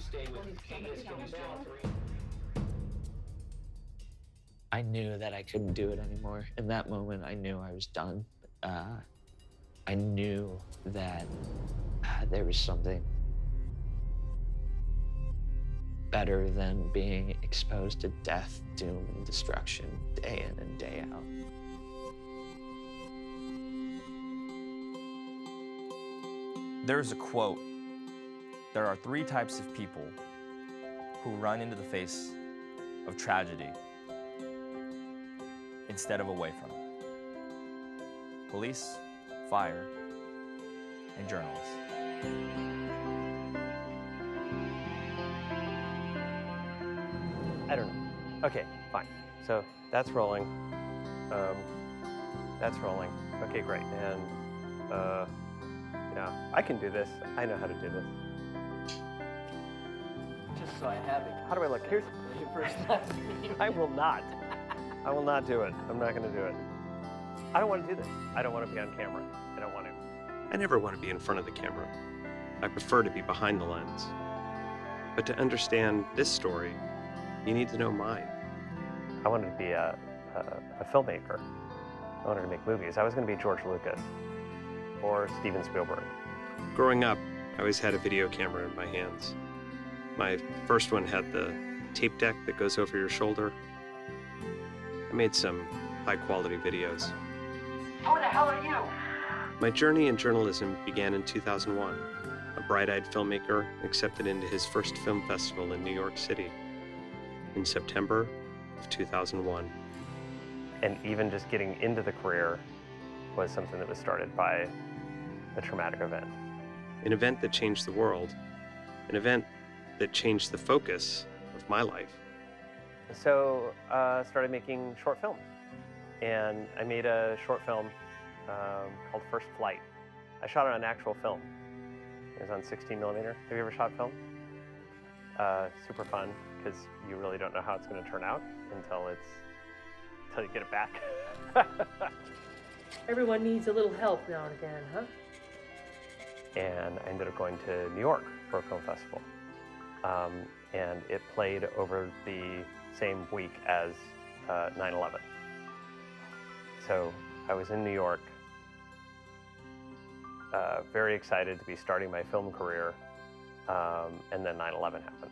Tuesday with I knew that I couldn't do it anymore. In that moment, I knew I was done. I knew that there was something better than being exposed to death, doom, and destruction day in and day out. There's a quote. There are three types of people who run into the face of tragedy instead of away from it. Police, fire, and journalists. I don't know. Okay, fine. So that's rolling. That's rolling. Okay, great. And yeah, I can do this. I know how to do this. Just so I have it. How do I look? Here's I will not do it. I'm not going to do it. I don't want to do this. I don't want to be on camera. I don't want to. I never want to be in front of the camera. I prefer to be behind the lens. But to understand this story, you need to know mine. I wanted to be a filmmaker. I wanted to make movies. I was going to be George Lucas or Steven Spielberg. Growing up, I always had a video camera in my hands. My first one had the tape deck that goes over your shoulder. I made some high-quality videos. Who the hell are you? My journey in journalism began in 2001. A bright-eyed filmmaker accepted into his first film festival in New York City in September of 2001. And even just getting into the career was something that was started by a traumatic event. An event that changed the world. An event that changed the focus of my life. So I started making short films. And I made a short film called First Flight. I shot it on actual film. It was on 16 millimeter. Have you ever shot film? Super fun, because you really don't know how it's going to turn out until you get it back. Everyone needs a little help now and again, huh? And I ended up going to New York for a film festival. And it played over the same week as 9/11. So I was in New York, very excited to be starting my film career, and then 9/11 happened.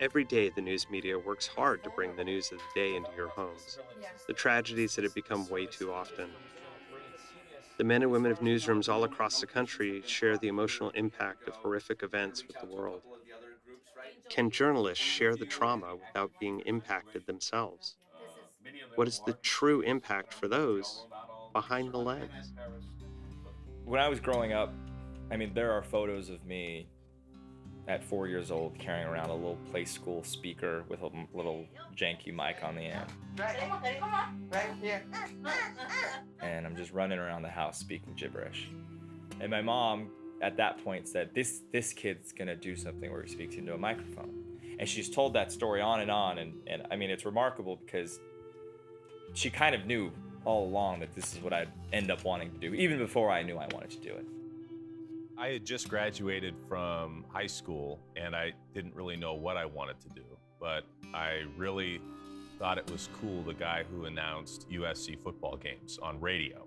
Every day, the news media works hard to bring the news of the day into your homes, the tragedies that have become way too often. The men and women of newsrooms all across the country share the emotional impact of horrific events with the world. Can journalists share the trauma without being impacted themselves? What is the true impact for those behind the lens? When I was growing up, I mean, there are photos of me at 4 years old carrying around a little play school speaker with a little janky mic on the end. Right here. And I'm just running around the house speaking gibberish. And my mom, at that point, said, this kid's gonna do something where he speaks into a microphone. And she's told that story on. And I mean, it's remarkable because she kind of knew all along that this is what I'd end up wanting to do, even before I knew I wanted to do it. I had just graduated from high school, and I didn't really know what I wanted to do, but I really thought it was cool, the guy who announced USC football games on radio.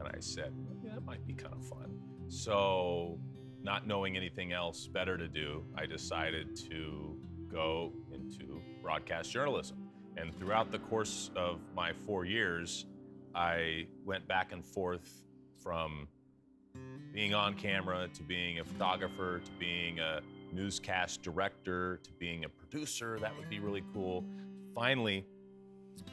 And I said, yeah, that might be kind of fun. So not knowing anything else better to do, I decided to go into broadcast journalism. And throughout the course of my 4 years, I went back and forth from being on camera, to being a photographer, to being a newscast director, to being a producer. That would be really cool. Finally,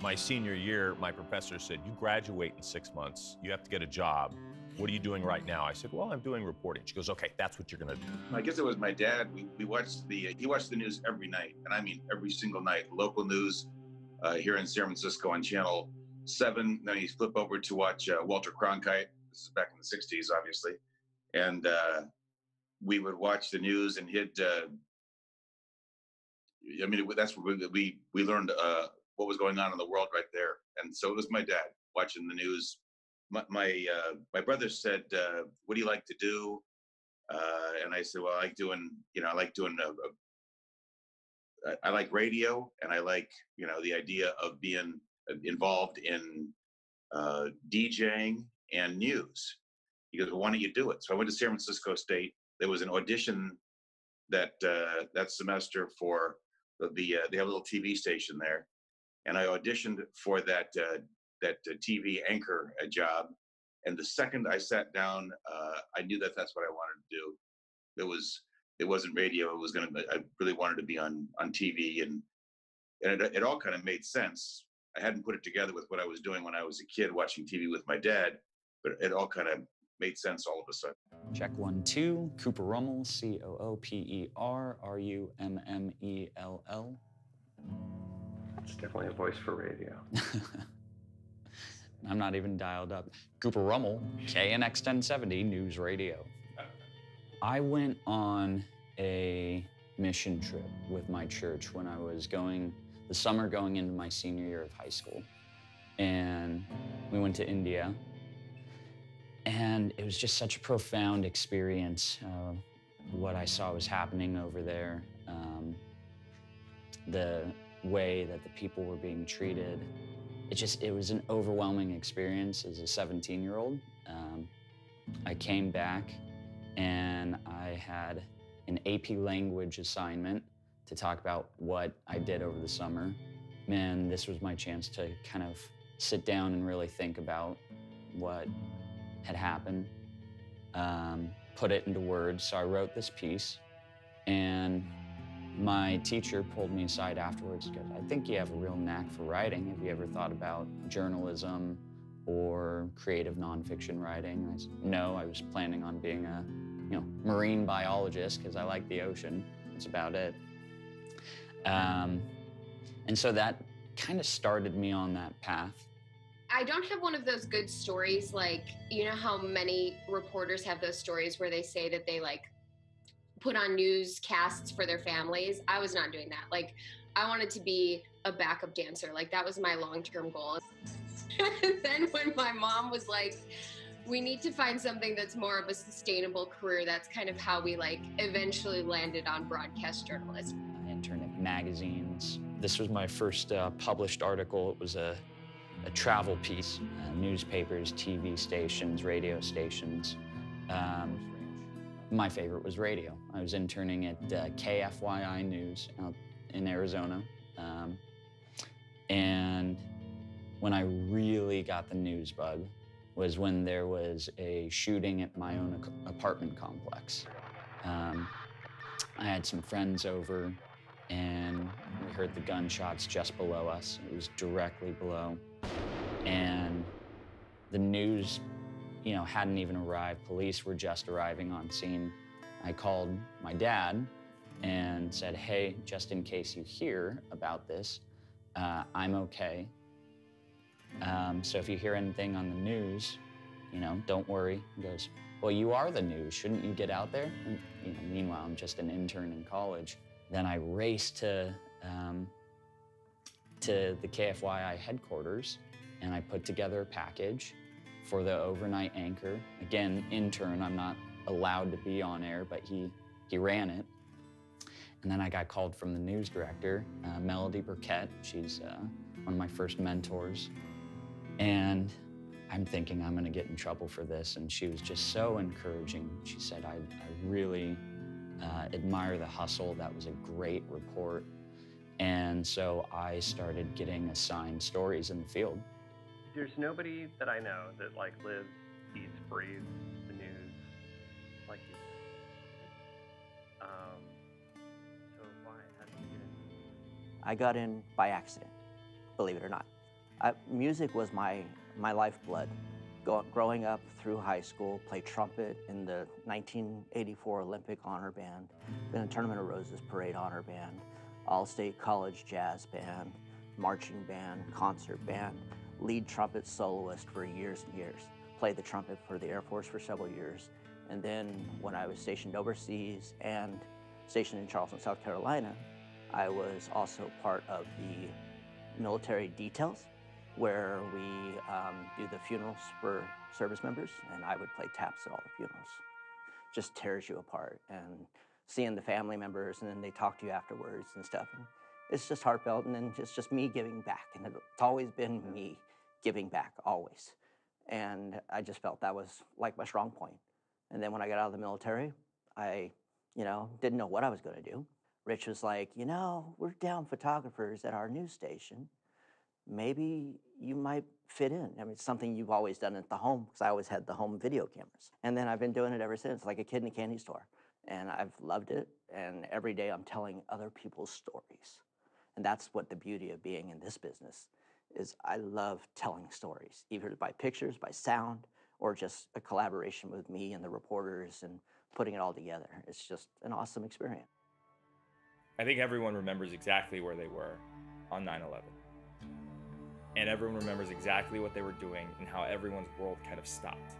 my senior year, my professor said, you graduate in 6 months, you have to get a job. What are you doing right now? I said, well, I'm doing reporting. She goes, okay, that's what you're gonna do. I guess it was my dad. We watched he watched the news every night, and I mean every single night. Local news here in San Francisco on Channel 7, then he'd flip over to watch Walter Cronkite. This is back in the 60s, obviously. And we would watch the news, and I mean, that's where we learned what was going on in the world right there. And so it was my dad watching the news. My brother said, what do you like to do? And I said, well, I like doing, I like doing, I like radio, and I like, the idea of being involved in DJing and news. He goes, well, why don't you do it? So I went to San Francisco State. There was an audition that that semester for the they have a little TV station there, and I auditioned for that that TV anchor job. And the second I sat down, I knew that that's what I wanted to do. It wasn't radio. It was gonna. I really wanted to be on TV, and it all kind of made sense. I hadn't put it together with what I was doing when I was a kid watching TV with my dad, but it all kind of made sense all of a sudden. Check 1, 2. Cooper Rummel, COOPER RUMMELL. That's definitely a voice for radio. I'm not even dialed up. Cooper Rummel, KNX 1070 News Radio. I went on a mission trip with my church when I was the summer going into my senior year of high school. And we went to India. And it was just such a profound experience. What I saw was happening over there, the way that the people were being treated. It was an overwhelming experience as a 17-year-old. I came back and I had an AP language assignment to talk about what I did over the summer. Man, this was my chance to kind of sit down and really think about what had happened, put it into words. So I wrote this piece, and my teacher pulled me aside afterwards and goes, I think you have a real knack for writing. Have you ever thought about journalism or creative nonfiction writing? And I said, no, I was planning on being a marine biologist because I like the ocean. That's about it. And so that kind of started me on that path. I don't have one of those good stories, like, how many reporters have those stories where they say that they put on newscasts for their families. I was not doing that. Like, I wanted to be a backup dancer. Like, that was my long-term goal. And then when my mom was like, we need to find something that's more of a sustainable career, that's kind of how we eventually landed on broadcast journalism. I interned at magazines. This was my first published article. It was a travel piece, newspapers, TV stations, radio stations. My favorite was radio. I was interning at KFYI News out in Arizona. And when I really got the news bug was when there was a shooting at my own apartment complex. I had some friends over and we heard the gunshots just below us. It was directly below. And the news, hadn't even arrived. Police were just arriving on scene. I called my dad and said, hey, just in case you hear about this, I'm okay. So if you hear anything on the news, don't worry. He goes, well, you are the news. Shouldn't you get out there? And, meanwhile, I'm just an intern in college. Then I raced to the KFYI headquarters, and I put together a package for the overnight anchor. Again, intern, I'm not allowed to be on air, but he ran it. And then I got called from the news director, Melody Burkett. She's one of my first mentors. And I'm thinking I'm gonna get in trouble for this. And she was just so encouraging. She said, I really admire the hustle. That was a great report. And so I started getting assigned stories in the field. There's nobody that I know that lives, eats, breathes the news like you. So why? How did you get in? I got in by accident, believe it or not. Music was my lifeblood. Growing up through high school, played trumpet in the 1984 Olympic honor band, been in Tournament of Roses Parade honor band, All-State College jazz band, marching band, concert band. Lead trumpet soloist for years and years. Played the trumpet for the Air Force for several years. And then when I was stationed overseas and stationed in Charleston, South Carolina, I was also part of the military details where we do the funerals for service members, and I would play taps at all the funerals. just tears you apart. And seeing the family members, and then they talk to you afterwards and stuff. And it's just heartfelt, and then it's just me giving back. And it's always been me giving back, always. And I just felt that was like my strong point. And then when I got out of the military, I, you know, didn't know what I was going to do. Rich was like, you know, we're down photographers at our news station. Maybe you might fit in. I mean, it's something you've always done at the home, because I always had the home video cameras. And then I've been doing it ever since, like a kid in a candy store. And I've loved it. And every day I'm telling other people's stories. And that's what the beauty of being in this business is. I love telling stories, either by pictures, by sound, or just a collaboration with me and the reporters and putting it all together. It's just an awesome experience. I think everyone remembers exactly where they were on 9/11. And everyone remembers exactly what they were doing and how everyone's world kind of stopped.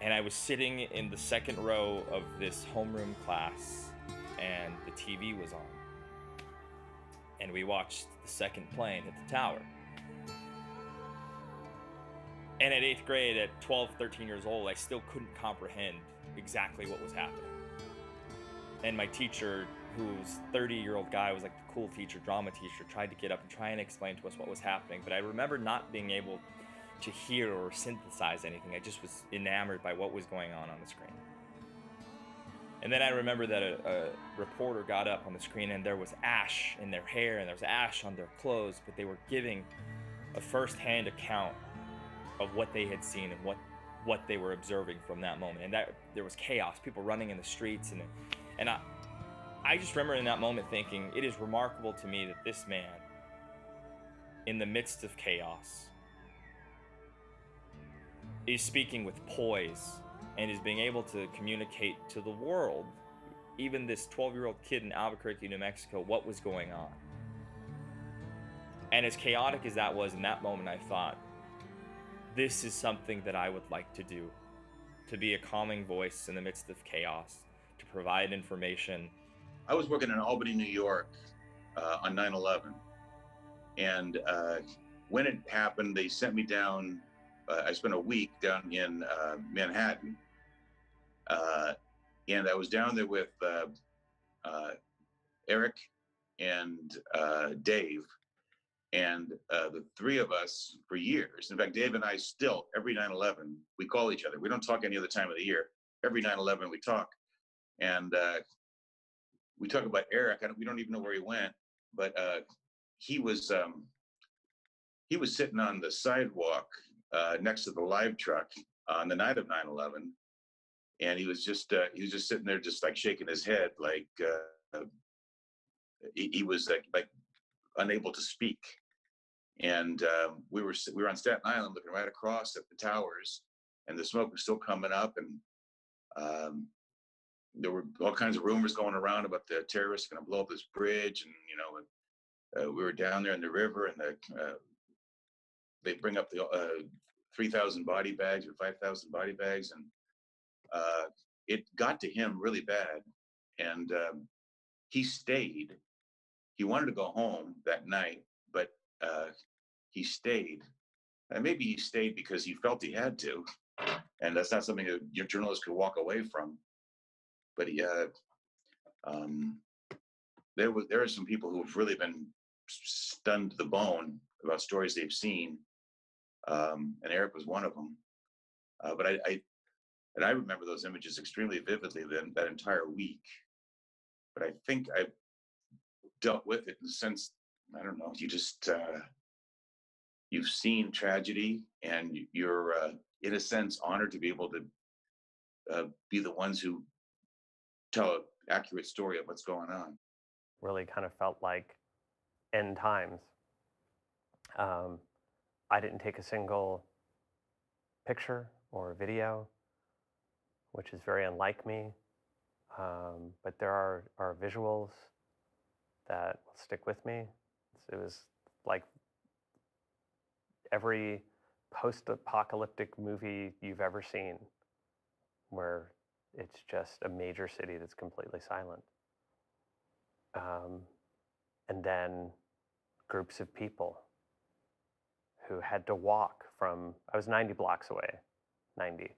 And I was sitting in the second row of this homeroom class, and the TV was on. And we watched the second plane hit the tower. And at 8th grade, at 12, 13 years old, I still couldn't comprehend exactly what was happening. And my teacher, who's 30-year-old guy, was like the cool teacher, drama teacher, tried to get up and try and explain to us what was happening. But I remember not being able to hear or synthesize anything. I just was enamored by what was going on the screen. And then I remember that a reporter got up on the screen, and there was ash in their hair and there was ash on their clothes, but they were giving a firsthand account of what they had seen and what they were observing from that moment. And that there was chaos, people running in the streets. And I just remember in that moment thinking, it is remarkable to me that this man, in the midst of chaos, is speaking with poise and is being able to communicate to the world, even this 12-year-old kid in Albuquerque, New Mexico, what was going on. And as chaotic as that was in that moment, I thought, this is something that I would like to do, to be a calming voice in the midst of chaos, to provide information. I was working in Albany, New York on 9/11, and when it happened, they sent me down. I spent a week down in Manhattan, and I was down there with Eric and Dave, and the three of us for years. In fact, Dave and I still, every 9/11, we call each other. We don't talk any other time of the year. Every 9/11 we talk. And we talk about Eric. We don't even know where he went, but he was sitting on the sidewalk next to the live truck on the night of 9/11, and he was just sitting there, just like shaking his head, like he was like unable to speak. And we were on Staten Island, looking right across at the towers, and the smoke was still coming up, and there were all kinds of rumors going around about the terrorists going to blow up this bridge. And, you know, we were down there in the river, and they bring up the 3,000 body bags or 5,000 body bags. And it got to him really bad. And he stayed. He wanted to go home that night, but he stayed. And maybe he stayed because he felt he had to. And that's not something that your journalist could walk away from. But there are some people who have really been stunned to the bone about stories they've seen, and Eric was one of them. But I remember those images extremely vividly that entire week. But I think I dealt with it in the sense, I don't know, you just you've seen tragedy, and you're in a sense honored to be able to be the ones who tell an accurate story of what's going on. Really kind of felt like end times. I didn't take a single picture or video, which is very unlike me. But there are visuals that will stick with me. It was like every post-apocalyptic movie you've ever seen, where it's just a major city that's completely silent. And then groups of people who had to walk from, I was 90 blocks away, 90,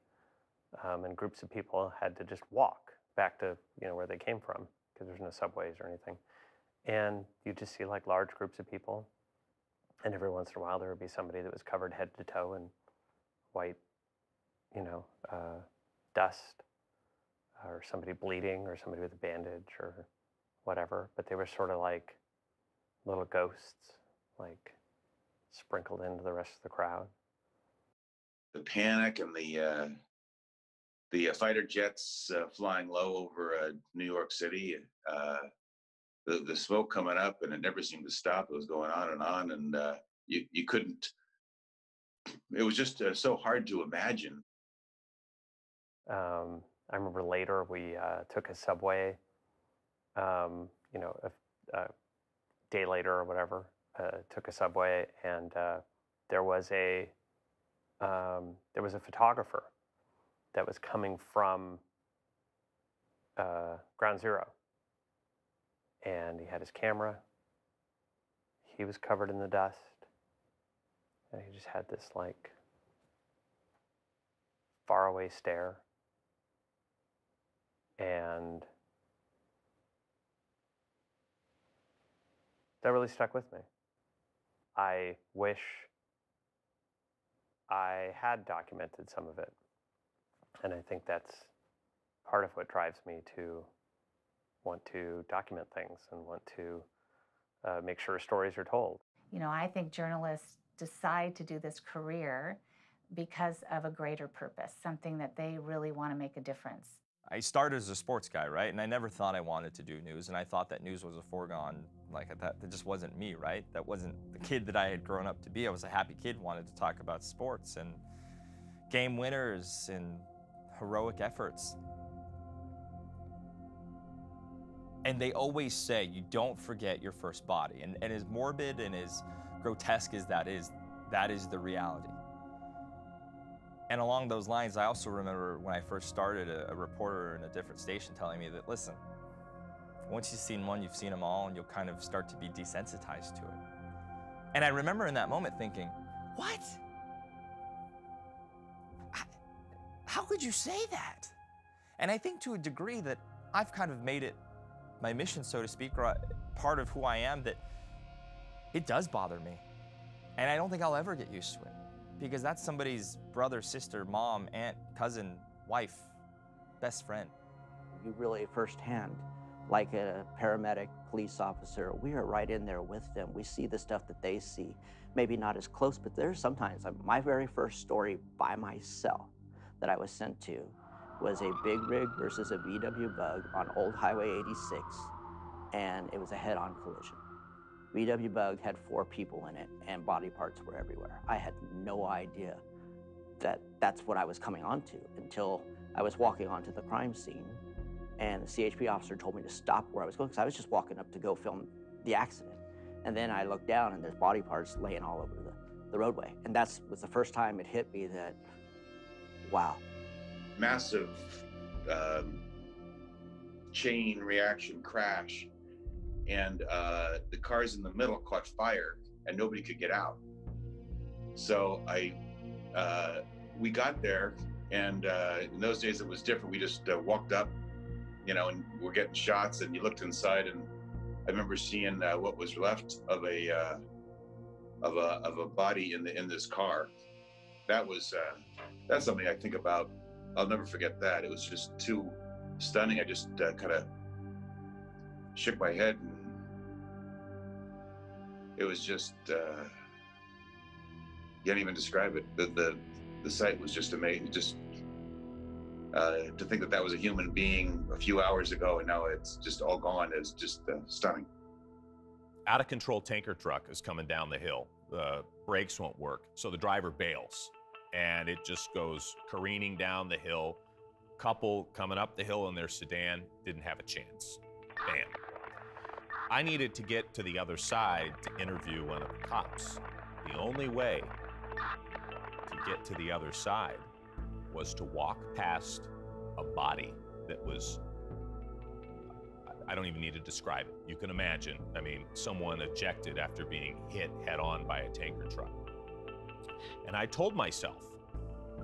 and groups of people had to just walk back to, you know, where they came from, because there's no subways or anything. And you just see like large groups of people, and every once in a while there would be somebody that was covered head to toe in white, you know, dust, or somebody bleeding, or somebody with a bandage or whatever. But they were sort of like little ghosts, like sprinkled into the rest of the crowd. The panic and the fighter jets flying low over New York City, the smoke coming up, and it never seemed to stop. It was going on, and you couldn't. It was just so hard to imagine. I remember later we took a subway, you know, a day later or whatever, took a subway, and there was a photographer that was coming from Ground Zero. And he had his camera. He was covered in the dust. And he just had this like faraway stare. And that really stuck with me. I wish I had documented some of it. And I think that's part of what drives me to want to document things and want to make sure stories are told. You know, I think journalists decide to do this career because of a greater purpose, something that they really want to make a difference. I started as a sports guy, right? And I never thought I wanted to do news, and I thought that news was a foregone, like that just wasn't me, right? That wasn't the kid that I had grown up to be. I was a happy kid, wanted to talk about sports and game winners and heroic efforts. And they always say, you don't forget your first body. And as morbid and as grotesque as that is the reality. And along those lines, I also remember when I first started, a reporter in a different station telling me that, listen, once you've seen one, you've seen them all, and you'll kind of start to be desensitized to it. And I remember in that moment thinking, what? How could you say that? And I think to a degree that I've kind of made it my mission, so to speak, or part of who I am, that it does bother me. And I don't think I'll ever get used to it, because that's somebody's brother, sister, mom, aunt, cousin, wife, best friend. You really firsthand, like a paramedic, police officer, we are right in there with them. We see the stuff that they see. Maybe not as close, but there's sometimes my very first story by myself that I was sent to was a big rig versus a VW Bug on Old Highway 86, and it was a head-on collision. VW Bug had 4 people in it, and body parts were everywhere. I had no idea that that's what I was coming onto until I was walking onto the crime scene, and the CHP officer told me to stop where I was going, because I was just walking up to go film the accident. And then I looked down, and there's body parts laying all over the roadway. And that was the first time it hit me that, wow. Massive chain reaction crash, and the cars in the middle caught fire, and nobody could get out. So we got there, and in those days it was different. We just walked up, you know, and we're getting shots, and you looked inside, and I remember seeing what was left of a body in this car. That was that's something I think about. I'll never forget that. It was just too stunning. I just kind of shook my head, and it was just, you can't even describe it. The sight was just amazing. Just to think that that was a human being a few hours ago, and now it's just all gone, is just stunning. Out of control tanker truck is coming down the hill. The brakes won't work, so the driver bails. And it just goes careening down the hill. Couple coming up the hill in their sedan didn't have a chance. Bam. I needed to get to the other side to interview one of the cops. The only way to get to the other side was to walk past a body that was, I don't even need to describe it. You can imagine. I mean, someone ejected after being hit head on by a tanker truck. And I told myself,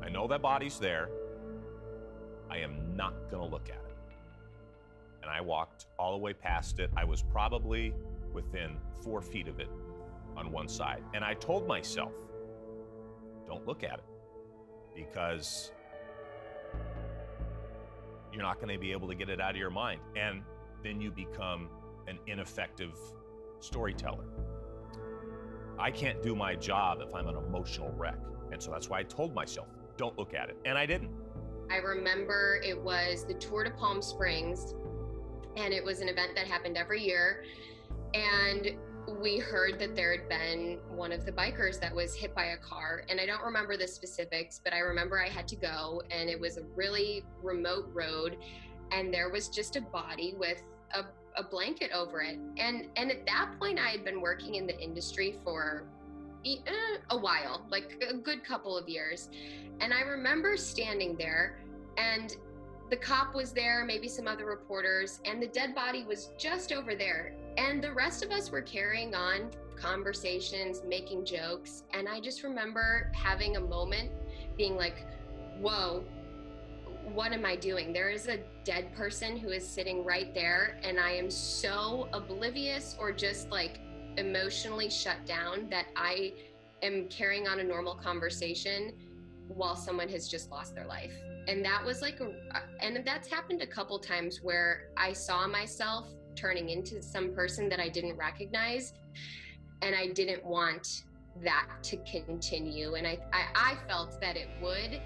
I know that body's there, I am not gonna look at it. And I walked all the way past it. I was probably within 4 feet of it on one side. And I told myself, don't look at it because you're not gonna be able to get it out of your mind. And then you become an ineffective storyteller. I can't do my job if I'm an emotional wreck. And so that's why I told myself, don't look at it. And I didn't. I remember it was the Tour de Palm Springs, and it was an event that happened every year. And we heard that there had been one of the bikers that was hit by a car. And I don't remember the specifics, but I remember I had to go, and it was a really remote road. And there was just a body with a blanket over it. And at that point, I had been working in the industry for a while, like a good couple of years. And I remember standing there, and the cop was there, maybe some other reporters, and the dead body was just over there. And the rest of us were carrying on conversations, making jokes. And I just remember having a moment being like, whoa, what am I doing? There is a dead person who is sitting right there, and I am so oblivious or just like emotionally shut down that I am carrying on a normal conversation while someone has just lost their life. And that was like, and that's happened a couple times where I saw myself turning into some person that I didn't recognize, and I didn't want that to continue. And I felt that it would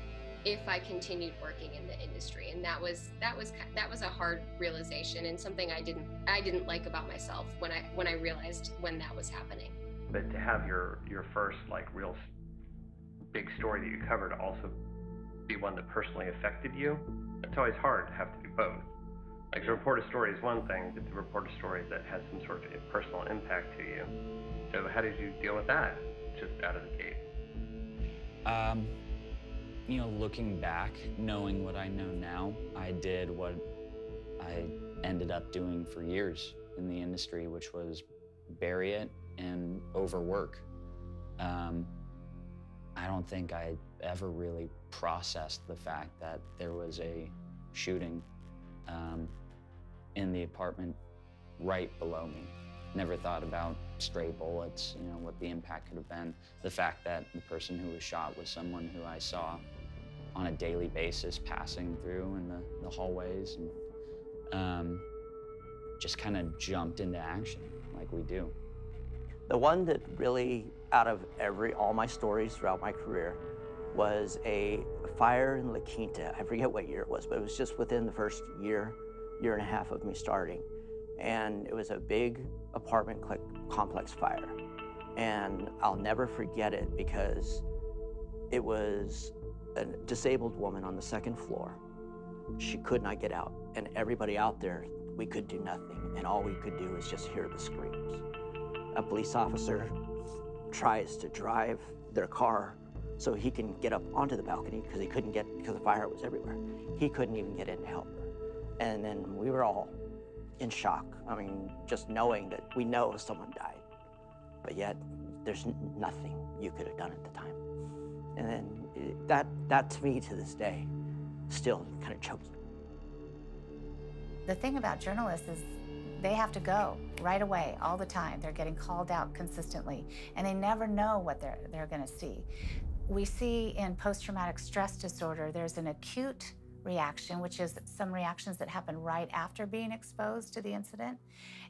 if I continued working in the industry. And that was a hard realization, and something I didn't like about myself when I realized when that was happening. But to have your first like real big story that you covered also be one that personally affected you, it's always hard to have to do both. Like to report a story is one thing, but to report a story that has some sort of personal impact to you. So how did you deal with that just out of the gate? You know, looking back, knowing what I know now, I did what I ended up doing for years in the industry, which was bury it and overwork. I don't think I ever really processed the fact that there was a shooting in the apartment right below me. Never thought about stray bullets, you know, what the impact could have been. The fact that the person who was shot was someone who I saw on a daily basis passing through in the hallways, and just kind of jumped into action like we do. The one that really, out of all my stories throughout my career, was a fire in La Quinta. I forget what year it was, but it was just within the first year and a half of me starting. And it was a big apartment complex fire. And I'll never forget it because it was a disabled woman on the second floor. She could not get out. And everybody out there, we could do nothing. And all we could do is just hear the screams. A police officer tries to drive their car so he can get up onto the balcony because he couldn't get, because the fire was everywhere. He couldn't even get in to help her. And then we were all in shock. I mean, just knowing that we know someone died, but yet there's nothing you could have done at the time. And then that to me to this day still kind of chokes me. The thing about journalists is they have to go right away all the time. They're getting called out consistently, and they never know what they're gonna see. We see in post-traumatic stress disorder, there's an acute reaction, which is some reactions that happen right after being exposed to the incident.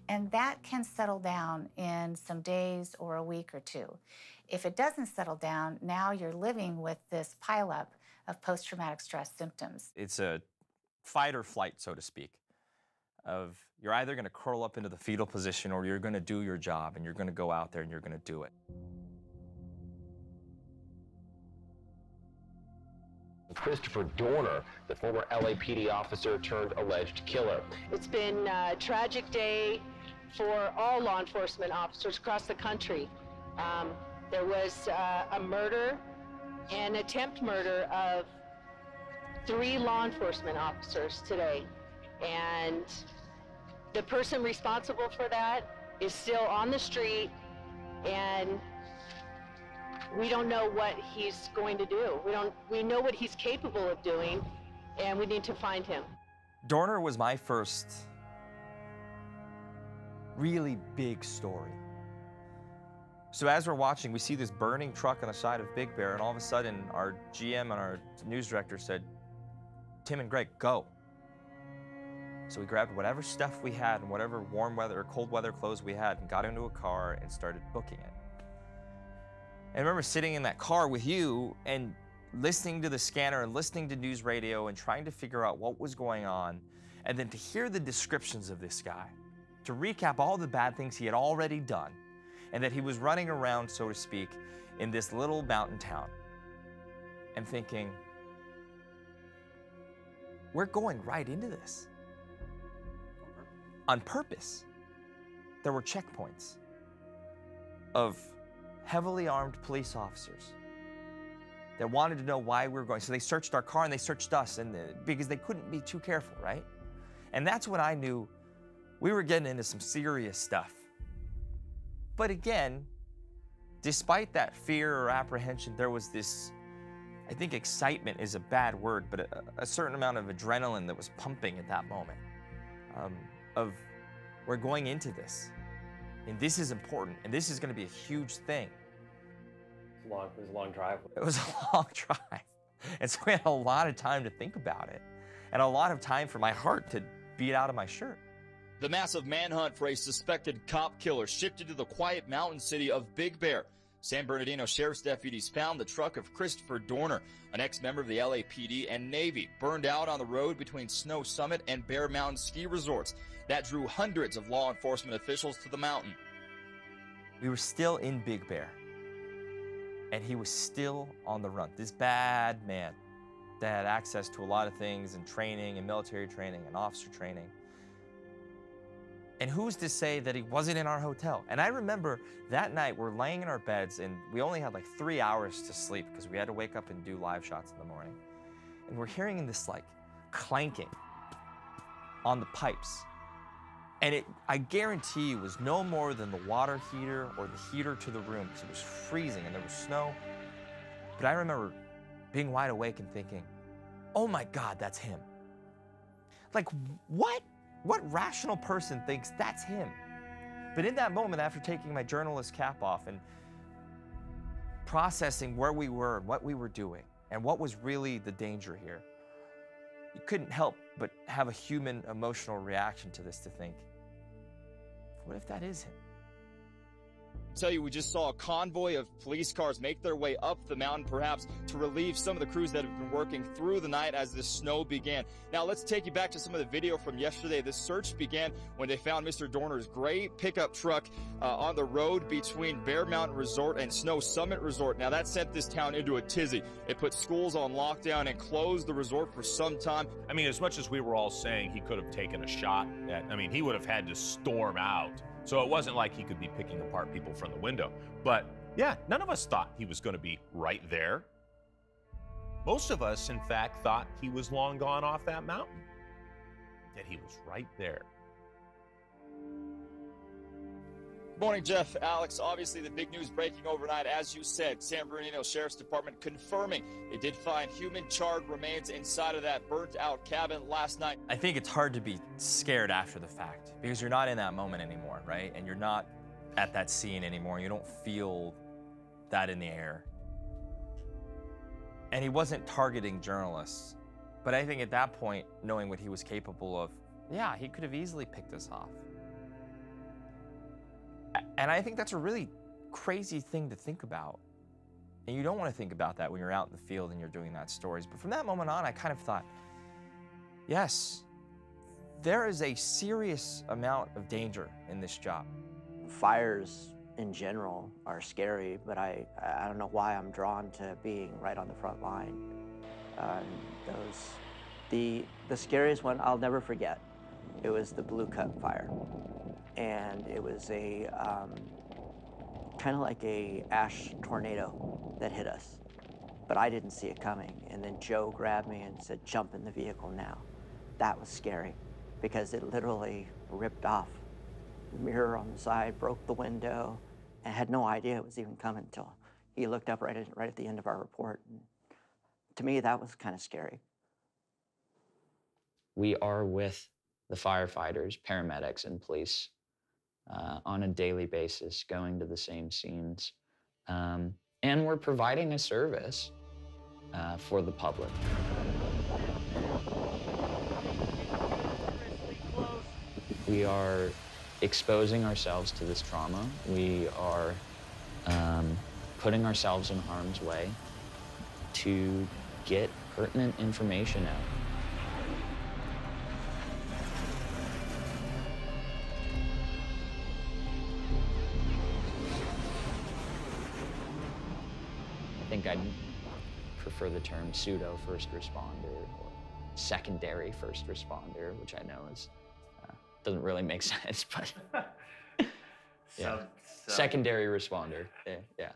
And that can settle down in some days or a week or two. If it doesn't settle down, now you're living with this pileup of post-traumatic stress symptoms. It's a fight or flight, so to speak, of you're either gonna curl up into the fetal position or you're gonna do your job and you're gonna go out there and you're gonna do it. Christopher Dorner, the former LAPD officer turned alleged killer. It's been a tragic day for all law enforcement officers across the country. There was a murder, an attempt murder of 3 law enforcement officers today. And the person responsible for that is still on the street, and we don't know what he's going to do. We know what he's capable of doing, and we need to find him. Dorner was my first really big story. So as we're watching, we see this burning truck on the side of Big Bear, and all of a sudden, our GM and our news director said, Tim and Greg, go. So we grabbed whatever stuff we had and whatever warm weather or cold weather clothes we had and got into a car and started booking it. And I remember sitting in that car with you and listening to the scanner and listening to news radio and trying to figure out what was going on, and then to hear the descriptions of this guy, to recap all the bad things he had already done, and that he was running around, so to speak, in this little mountain town, and thinking, we're going right into this. On purpose. There were checkpoints of heavily armed police officers that wanted to know why we were going. So they searched our car and they searched us, and because they couldn't be too careful, right? And that's when I knew we were getting into some serious stuff. But again, despite that fear or apprehension, there was this, I think excitement is a bad word, but a certain amount of adrenaline that was pumping at that moment, of we're going into this, and this is important, and this is gonna be a huge thing. It was a long drive. It was a long drive. And so we had a lot of time to think about it, and a lot of time for my heart to beat out of my shirt. The massive manhunt for a suspected cop killer shifted to the quiet mountain city of Big Bear. San Bernardino sheriff's deputies found the truck of Christopher Dorner, an ex-member of the LAPD and Navy, burned out on the road between Snow Summit and Bear Mountain ski resorts. That drew hundreds of law enforcement officials to the mountain. We were still in Big Bear, and he was still on the run. This bad man that had access to a lot of things and training and military training and officer training. And who's to say that he wasn't in our hotel? And I remember that night we're laying in our beds, and we only had like 3 hours to sleep because we had to wake up and do live shots in the morning. And we're hearing this like clanking on the pipes. And it, I guarantee, was no more than the water heater or the heater to the room, because it was freezing and there was snow. But I remember being wide awake and thinking, oh my God, that's him. Like, what? What rational person thinks that's him? But in that moment, after taking my journalist cap off and processing where we were and what we were doing and what was really the danger here, you couldn't help but have a human emotional reaction to this, to think, what if that is him? I tell you, we just saw a convoy of police cars make their way up the mountain, perhaps to relieve some of the crews that have been working through the night as the snow began. Now let's take you back to some of the video from yesterday. The search began when they found Mr. Dorner's gray pickup truck on the road between Bear Mountain Resort and Snow Summit Resort. Now that sent this town into a tizzy. It put schools on lockdown and closed the resort for some time. I mean, as much as we were all saying he could have taken a shot at, I mean, he would have had to storm out. So it wasn't like he could be picking apart people from the window. But yeah, none of us thought he was going to be right there. Most of us, in fact, thought he was long gone off that mountain, that he was right there. Good morning, Jeff. Alex, obviously the big news breaking overnight, as you said, San Bernardino Sheriff's Department confirming they did find human charred remains inside of that burnt-out cabin last night. I think it's hard to be scared after the fact because you're not in that moment anymore, right? And you're not at that scene anymore. You don't feel that in the air. And he wasn't targeting journalists. But I think at that point, knowing what he was capable of, yeah, he could have easily picked us off. And I think that's a really crazy thing to think about. And you don't want to think about that when you're out in the field and you're doing that stories. But from that moment on, I kind of thought, yes, there is a serious amount of danger in this job. Fires in general are scary, but I don't know why I'm drawn to being right on the front line. The scariest one I'll never forget. It was the Blue Cut fire. And it was a kind of like a ash tornado that hit us, but I didn't see it coming. And then Joe grabbed me and said, jump in the vehicle now. That was scary because it literally ripped off the mirror on the side, broke the window, and had no idea it was even coming until he looked up right at the end of our report. And to me, that was kind of scary. We are with the firefighters, paramedics, and police on a daily basis, going to the same scenes. And we're providing a service for the public. We are exposing ourselves to this trauma. We are putting ourselves in harm's way to get pertinent information out. I think I'd prefer the term pseudo first responder or secondary first responder, which I know is doesn't really make sense, but yeah. Secondary responder, yeah.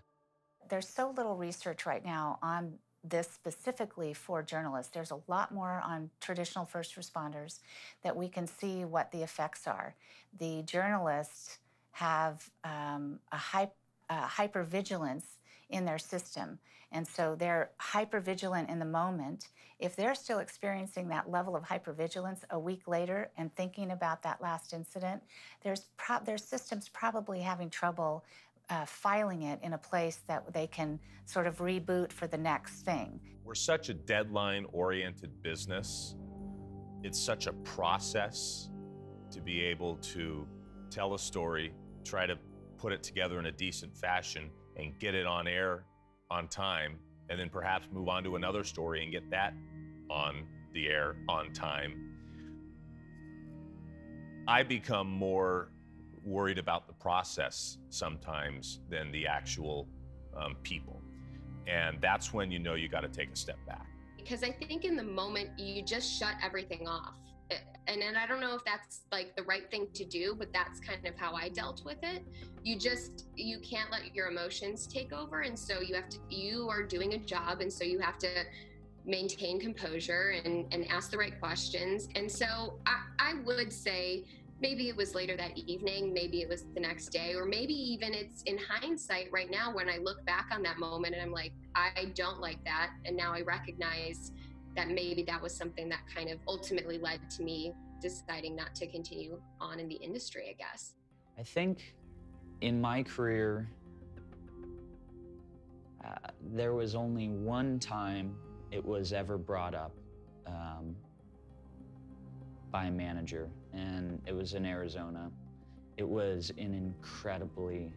There's so little research right now on this specifically for journalists. There's a lot more on traditional first responders that we can see what the effects are. The journalists have a hypervigilance in their system, and so they're hypervigilant in the moment. If they're still experiencing that level of hypervigilance a week later and thinking about that last incident, their system's probably having trouble filing it in a place that they can sort of reboot for the next thing. We're such a deadline-oriented business. It's such a process to be able to tell a story, try to put it together in a decent fashion, and get it on air on time, and then perhaps move on to another story and get that on the air on time. I become more worried about the process sometimes than the actual people. And that's when you know you gotta take a step back. Because I think in the moment, you just shut everything off. And then I don't know if that's like the right thing to do, but that's kind of how I dealt with it. You can't let your emotions take over. And so you are doing a job. And so you have to maintain composure and ask the right questions. And so I would say maybe it was later that evening, maybe it was the next day, or maybe even it's in hindsight right now when I look back on that moment and I'm like, I don't like that. And now I recognize that maybe that was something that kind of ultimately led to me deciding not to continue on in the industry, I guess. I think in my career, there was only one time it was ever brought up by a manager, and it was in Arizona. It was an incredibly,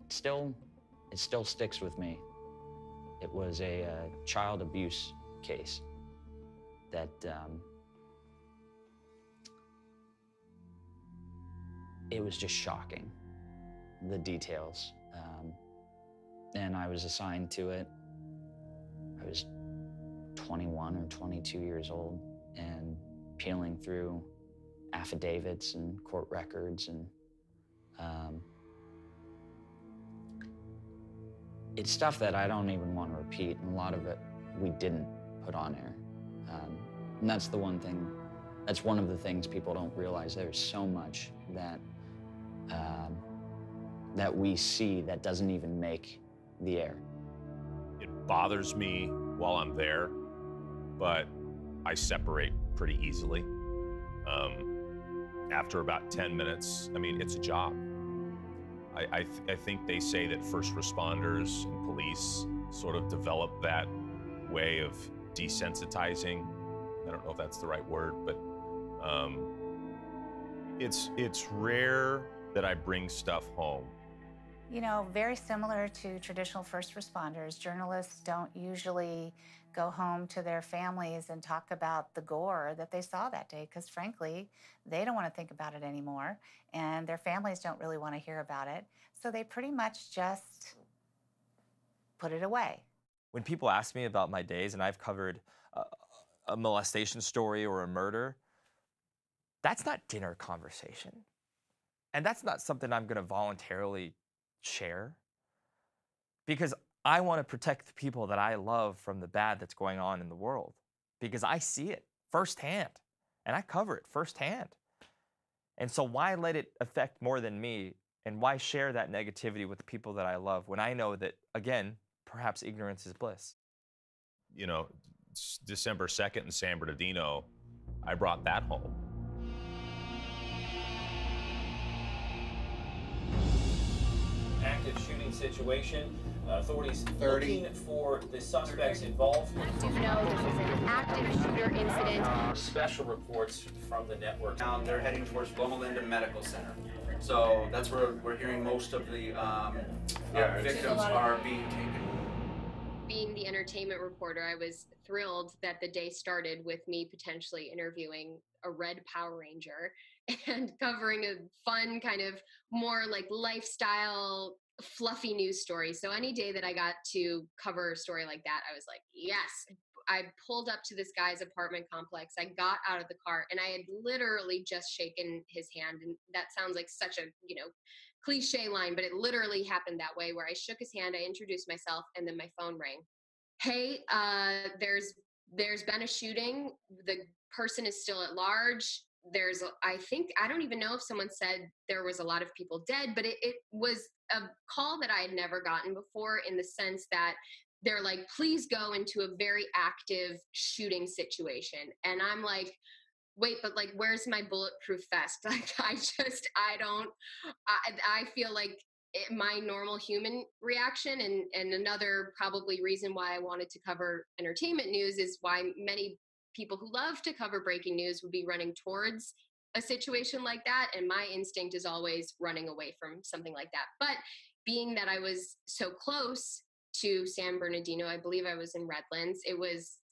it still sticks with me. It was a child abuse case that it was just shocking, the details. And I was assigned to it. I was 21 or 22 years old and peeling through affidavits and court records, and it's stuff that I don't even want to repeat, and a lot of it we didn't put on air. And that's the one thing, that's one of the things people don't realize. There's so much that, that we see that doesn't even make the air. It bothers me while I'm there, but I separate pretty easily. After about 10 minutes, I mean, it's a job. I think they say that first responders and police sort of develop that way of desensitizing. I don't know if that's the right word, but it's rare that I bring stuff home. You know, very similar to traditional first responders, journalists don't usually go home to their families and talk about the gore that they saw that day, because frankly, they don't want to think about it anymore, and their families don't really want to hear about it. So they pretty much just put it away. When people ask me about my days, and I've covered a molestation story or a murder, that's not dinner conversation. And that's not something I'm going to voluntarily share, because I want to protect the people that I love from the bad that's going on in the world, because I see it firsthand and I cover it firsthand. And so why let it affect more than me, and why share that negativity with the people that I love when I know that, again, perhaps ignorance is bliss? You know, December 2nd in San Bernardino, I brought that home. Active shooting situation. Authorities looking for the suspects involved. I do know this is an active shooter incident. Special reports from the network. Now they're heading towards Loma Linda Medical Center. So that's where we're hearing most of the victims are being taken. Being the entertainment reporter, I was thrilled that the day started with me potentially interviewing a red Power Ranger and covering a fun kind of more like lifestyle fluffy news story. So any day that I got to cover a story like that, I was like, yes. I pulled up to this guy's apartment complex. I got out of the car and I had literally just shaken his hand. And that sounds like such a, you know, cliche line, but it literally happened that way, where I shook his hand, I introduced myself, and then my phone rang. Hey, there's been a shooting. The person is still at large. I don't even know if someone said there was a lot of people dead, but it was a call that I had never gotten before, in the sense that they're like, please go into a very active shooting situation. And I'm like, wait, but like, where's my bulletproof vest? Like, I feel like my normal human reaction, and another probably reason why I wanted to cover entertainment news is why many people who love to cover breaking news would be running towards a situation like that. And my instinct is always running away from something like that. But being that I was so close to San Bernardino, I believe I was in Redlands,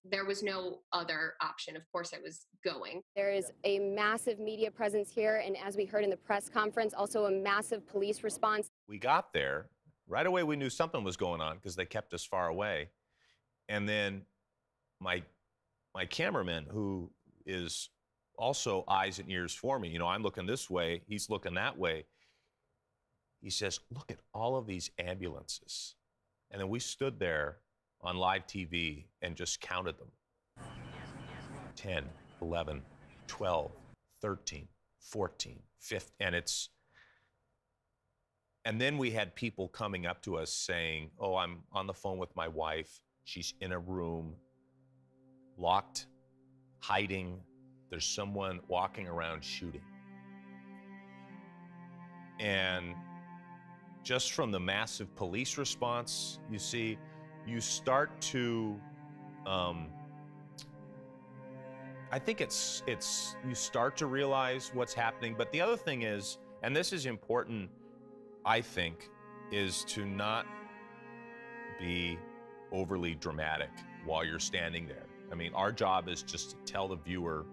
there was no other option. Of course I was going. There is a massive media presence here, and as we heard in the press conference, also a massive police response. We got there, right away we knew something was going on because they kept us far away. And then my cameraman, who is also eyes and ears for me, you know, I'm looking this way, he's looking that way. He says, look at all of these ambulances. And then we stood there on live TV and just counted them. 10, 11, 12, 13, 14, 15, and then we had people coming up to us saying, oh, I'm on the phone with my wife. She's in a room, locked, hiding. There's someone walking around shooting. And just from the massive police response, you see, you start to, I think it's you start to realize what's happening. But the other thing is, and this is important, I think, is to not be overly dramatic while you're standing there. I mean, our job is just to tell the viewer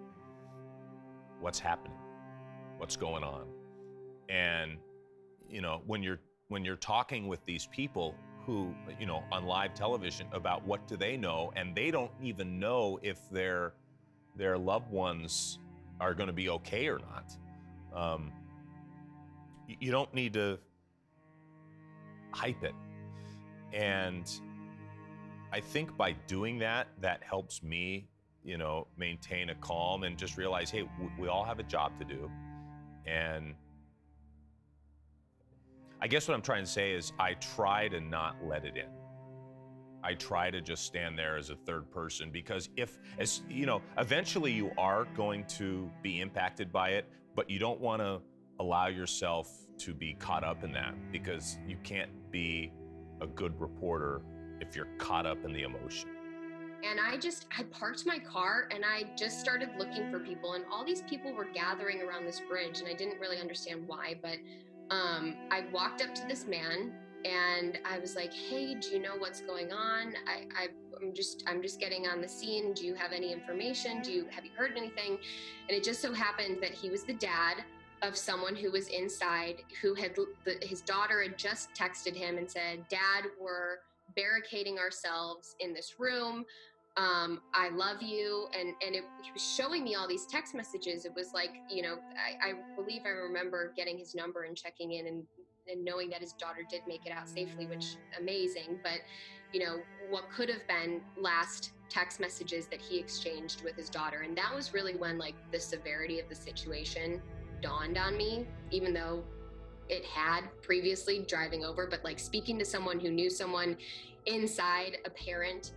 what's happening, what's going on. And, you know, when you're talking with these people who, you know, on live television about what do they know, and they don't even know if their loved ones are going to be okay or not. You don't need to hype it. And I think by doing that, that helps me, you know, maintain a calm and just realize, hey, we all have a job to do. And I guess what I'm trying to say is I try to not let it in. I try to just stand there as a third person, because as you know, eventually you are going to be impacted by it, but you don't want to allow yourself to be caught up in that, because you can't be a good reporter if you're caught up in the emotion. And I parked my car and I just started looking for people, and all these people were gathering around this bridge, and I didn't really understand why, but I walked up to this man and I was like, hey, do you know what's going on? I'm just getting on the scene. Do you have any information? Have you heard anything? And it just so happened that he was the dad of someone who was inside, who had, his daughter had just texted him and said, Dad, we're barricading ourselves in this room. I love you. And he was showing me all these text messages. It was like, you know, I believe I remember getting his number and checking in and knowing that his daughter did make it out safely, which amazing. But, you know, what could have been last text messages that he exchanged with his daughter. And that was really when, like, the severity of the situation dawned on me, even though it had previously driving over, but like speaking to someone who knew someone inside, a parent,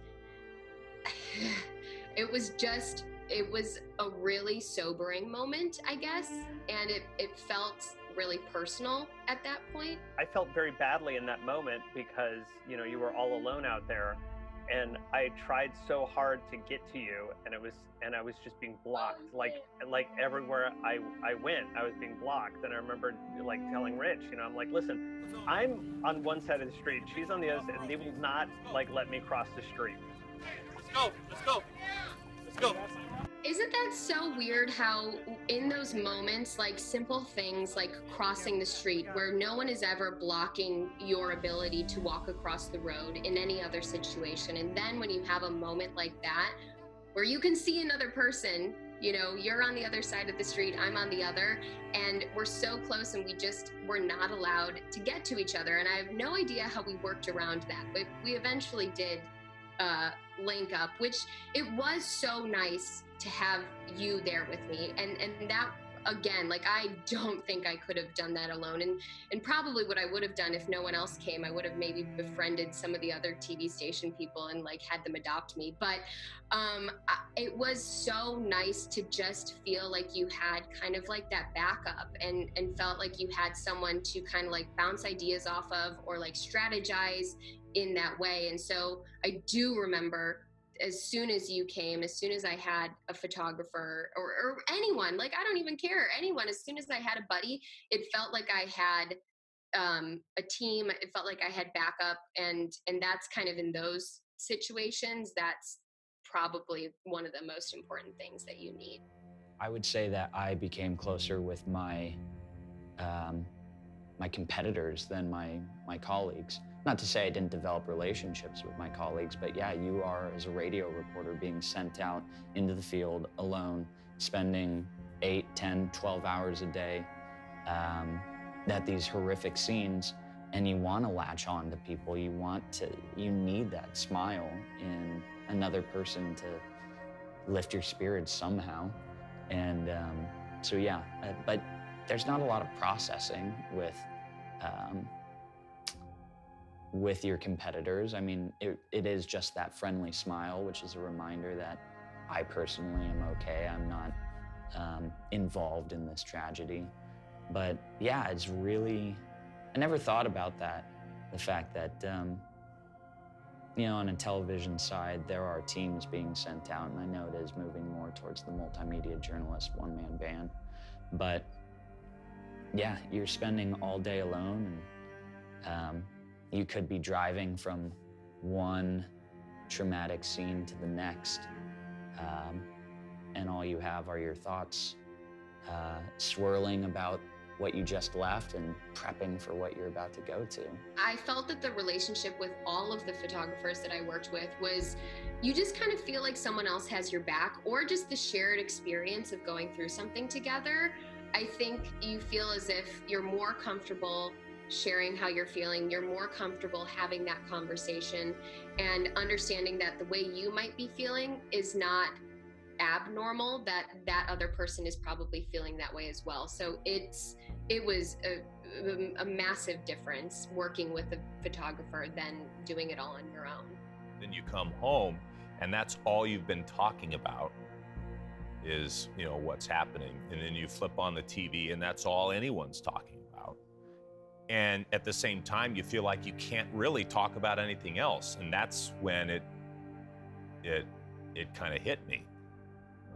It was a really sobering moment, I guess, and it felt really personal at that point. I felt very badly in that moment because, you know, you were all alone out there, and I tried so hard to get to you, and I was just being blocked. Like everywhere I went, I was being blocked. And I remember like telling Rich, you know, I'm like, listen, I'm on one side of the street, she's on the other side, and they will not like let me cross the street. Let's go, let's go, let's go. Isn't that so weird how in those moments, like simple things like crossing the street where no one is ever blocking your ability to walk across the road in any other situation. And then when you have a moment like that, where you can see another person, you know, you're on the other side of the street, I'm on the other, and we're so close and we just were not allowed to get to each other. And I have no idea how we worked around that, but we eventually did link up, which it was so nice to have you there with me. And that, again, like, I don't think I could have done that alone. And probably what I would have done if no one else came, I would have maybe befriended some of the other TV station people and like had them adopt me. But it was so nice to just feel like you had kind of like that backup and felt like you had someone to kind of like bounce ideas off of or like strategize in that way. And so I do remember as soon as you came, as soon as I had a photographer or anyone, like, I don't even care, anyone, as soon as I had a buddy, it felt like I had a team. It felt like I had backup. And that's kind of in those situations, that's probably one of the most important things that you need. I would say that I became closer with my my competitors than my colleagues. Not to say I didn't develop relationships with my colleagues, but yeah, you are, as a radio reporter, being sent out into the field alone, spending 8, 10, 12 hours a day at these horrific scenes, and you want to latch on to people. You need that smile in another person to lift your spirits somehow. And so yeah, but there's not a lot of processing with your competitors. I mean, it is just that friendly smile, which is a reminder that I personally am okay. I'm not involved in this tragedy. But yeah, it's really, I never thought about that, the fact that, you know, on a television side, there are teams being sent out, and I know it is moving more towards the multimedia journalist one-man band. But yeah, you're spending all day alone, and you could be driving from one traumatic scene to the next, and all you have are your thoughts swirling about what you just left and prepping for what you're about to go to. I felt that the relationship with all of the photographers that I worked with was, you just kind of feel like someone else has your back, or just the shared experience of going through something together. I think you feel as if you're more comfortable sharing how you're feeling, you're more comfortable having that conversation and understanding that the way you might be feeling is not abnormal, that other person is probably feeling that way as well. So it was a massive difference working with a photographer than doing it all on your own. Then you come home and that's all you've been talking about is, you know, what's happening. And then you flip on the TV and that's all anyone's talking about. And at the same time, you feel like you can't really talk about anything else. And that's when it kind of hit me.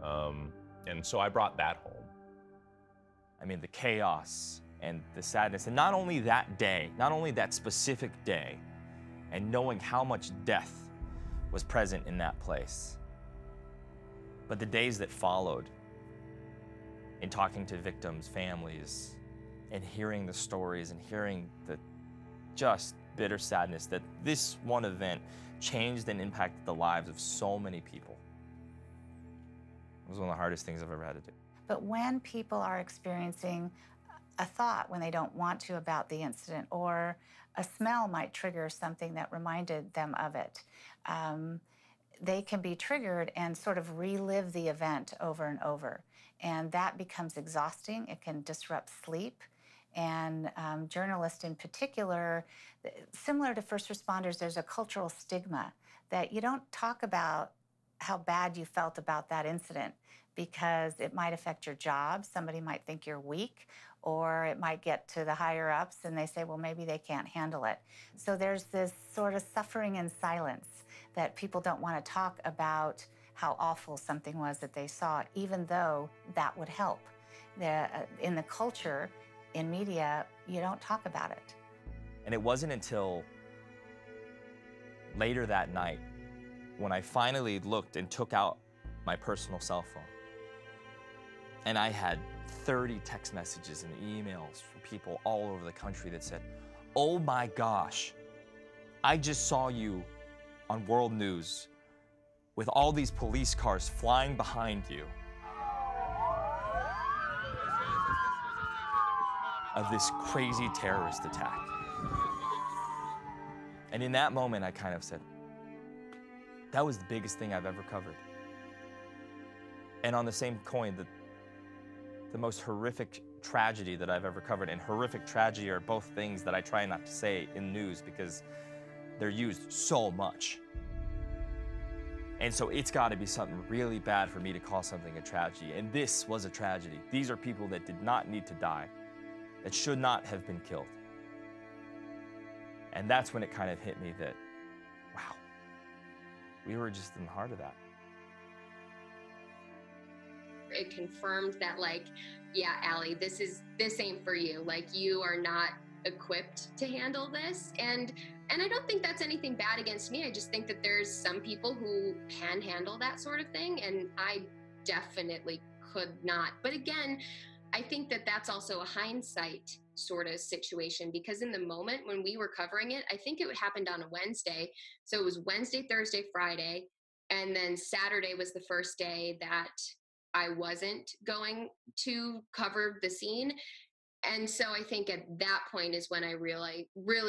And so I brought that home. I mean, the chaos and the sadness, and not only that day, not only that specific day, and knowing how much death was present in that place, but the days that followed, in talking to victims, families, and hearing the stories and hearing the just bitter sadness that this one event changed and impacted the lives of so many people. It was one of the hardest things I've ever had to do. But when people are experiencing a thought when they don't want to about the incident, or a smell might trigger something that reminded them of it, they can be triggered and sort of relive the event over and over. And that becomes exhausting. It can disrupt sleep. And journalists in particular, similar to first responders, there's a cultural stigma that you don't talk about how bad you felt about that incident, because it might affect your job. Somebody might think you're weak, or it might get to the higher ups and they say, well, maybe they can't handle it. So there's this sort of suffering in silence that people don't want to talk about how awful something was that they saw, even though that would help. In the culture, in media, you don't talk about it. And it wasn't until later that night when I finally looked and took out my personal cell phone. And I had 30 text messages and emails from people all over the country that said, oh my gosh, I just saw you on world news with all these police cars flying behind you. Of this crazy terrorist attack. And in that moment, I kind of said, that was the biggest thing I've ever covered. And on the same coin, the most horrific tragedy that I've ever covered, and horrific tragedy are both things that I try not to say in news because they're used so much. And so it's gotta be something really bad for me to call something a tragedy. And this was a tragedy. These are people that did not need to die, that should not have been killed. And that's when it kind of hit me that, wow, we were just in the heart of that. It confirmed that, like, yeah, Allie, this ain't for you. Like, you are not equipped to handle this. And I don't think that's anything bad against me. I just think that there's some people who can handle that sort of thing, and I definitely could not. But again, I think that that's also a hindsight sort of situation, because in the moment when we were covering it, I think it happened on a Wednesday. So it was Wednesday, Thursday, Friday, and then Saturday was the first day that I wasn't going to cover the scene. And so I think at that point is when I really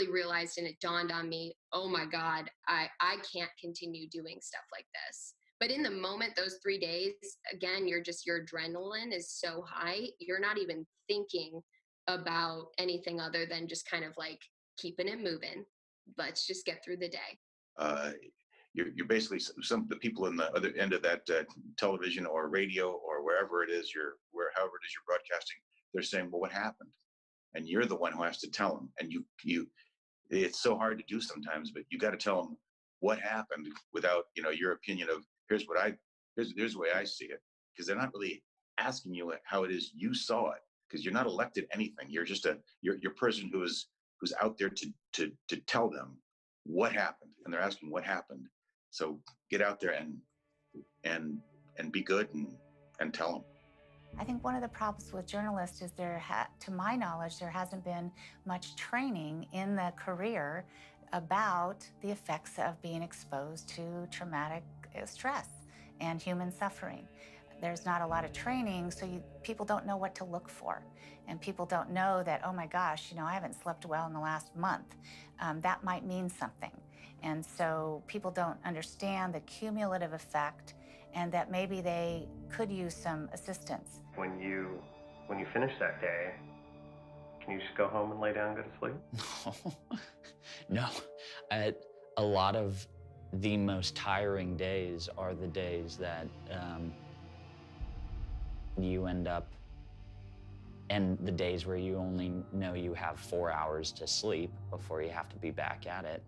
realized, and it dawned on me, oh my God, I can't continue doing stuff like this. But in the moment, those 3 days, again, your adrenaline is so high, you're not even thinking about anything other than just kind of like keeping it moving. Let's just get through the day. You're basically some of the people in the other end of that television or radio or wherever it is however it is you're broadcasting. They're saying, "Well, what happened?" And you're the one who has to tell them. And it's so hard to do sometimes, but you got to tell them what happened without your opinion of here's the way I see it, because they're not really asking you how it is you saw it, because you're not elected anything. You're just you're person who's out there to tell them what happened, and they're asking what happened. So get out there and be good and tell them. I think one of the problems with journalists is to my knowledge, there hasn't been much training in the career about the effects of being exposed to traumatic stress and human suffering. There's not a lot of training, so people don't know what to look for. And people don't know that, oh my gosh, I haven't slept well in the last month. That might mean something. And so people don't understand the cumulative effect, and that maybe they could use some assistance. When you finish that day, can you just go home and lay down and go to sleep? No. A lot of the most tiring days are the days that you end up, and the days where you only know you have 4 hours to sleep before you have to be back at it.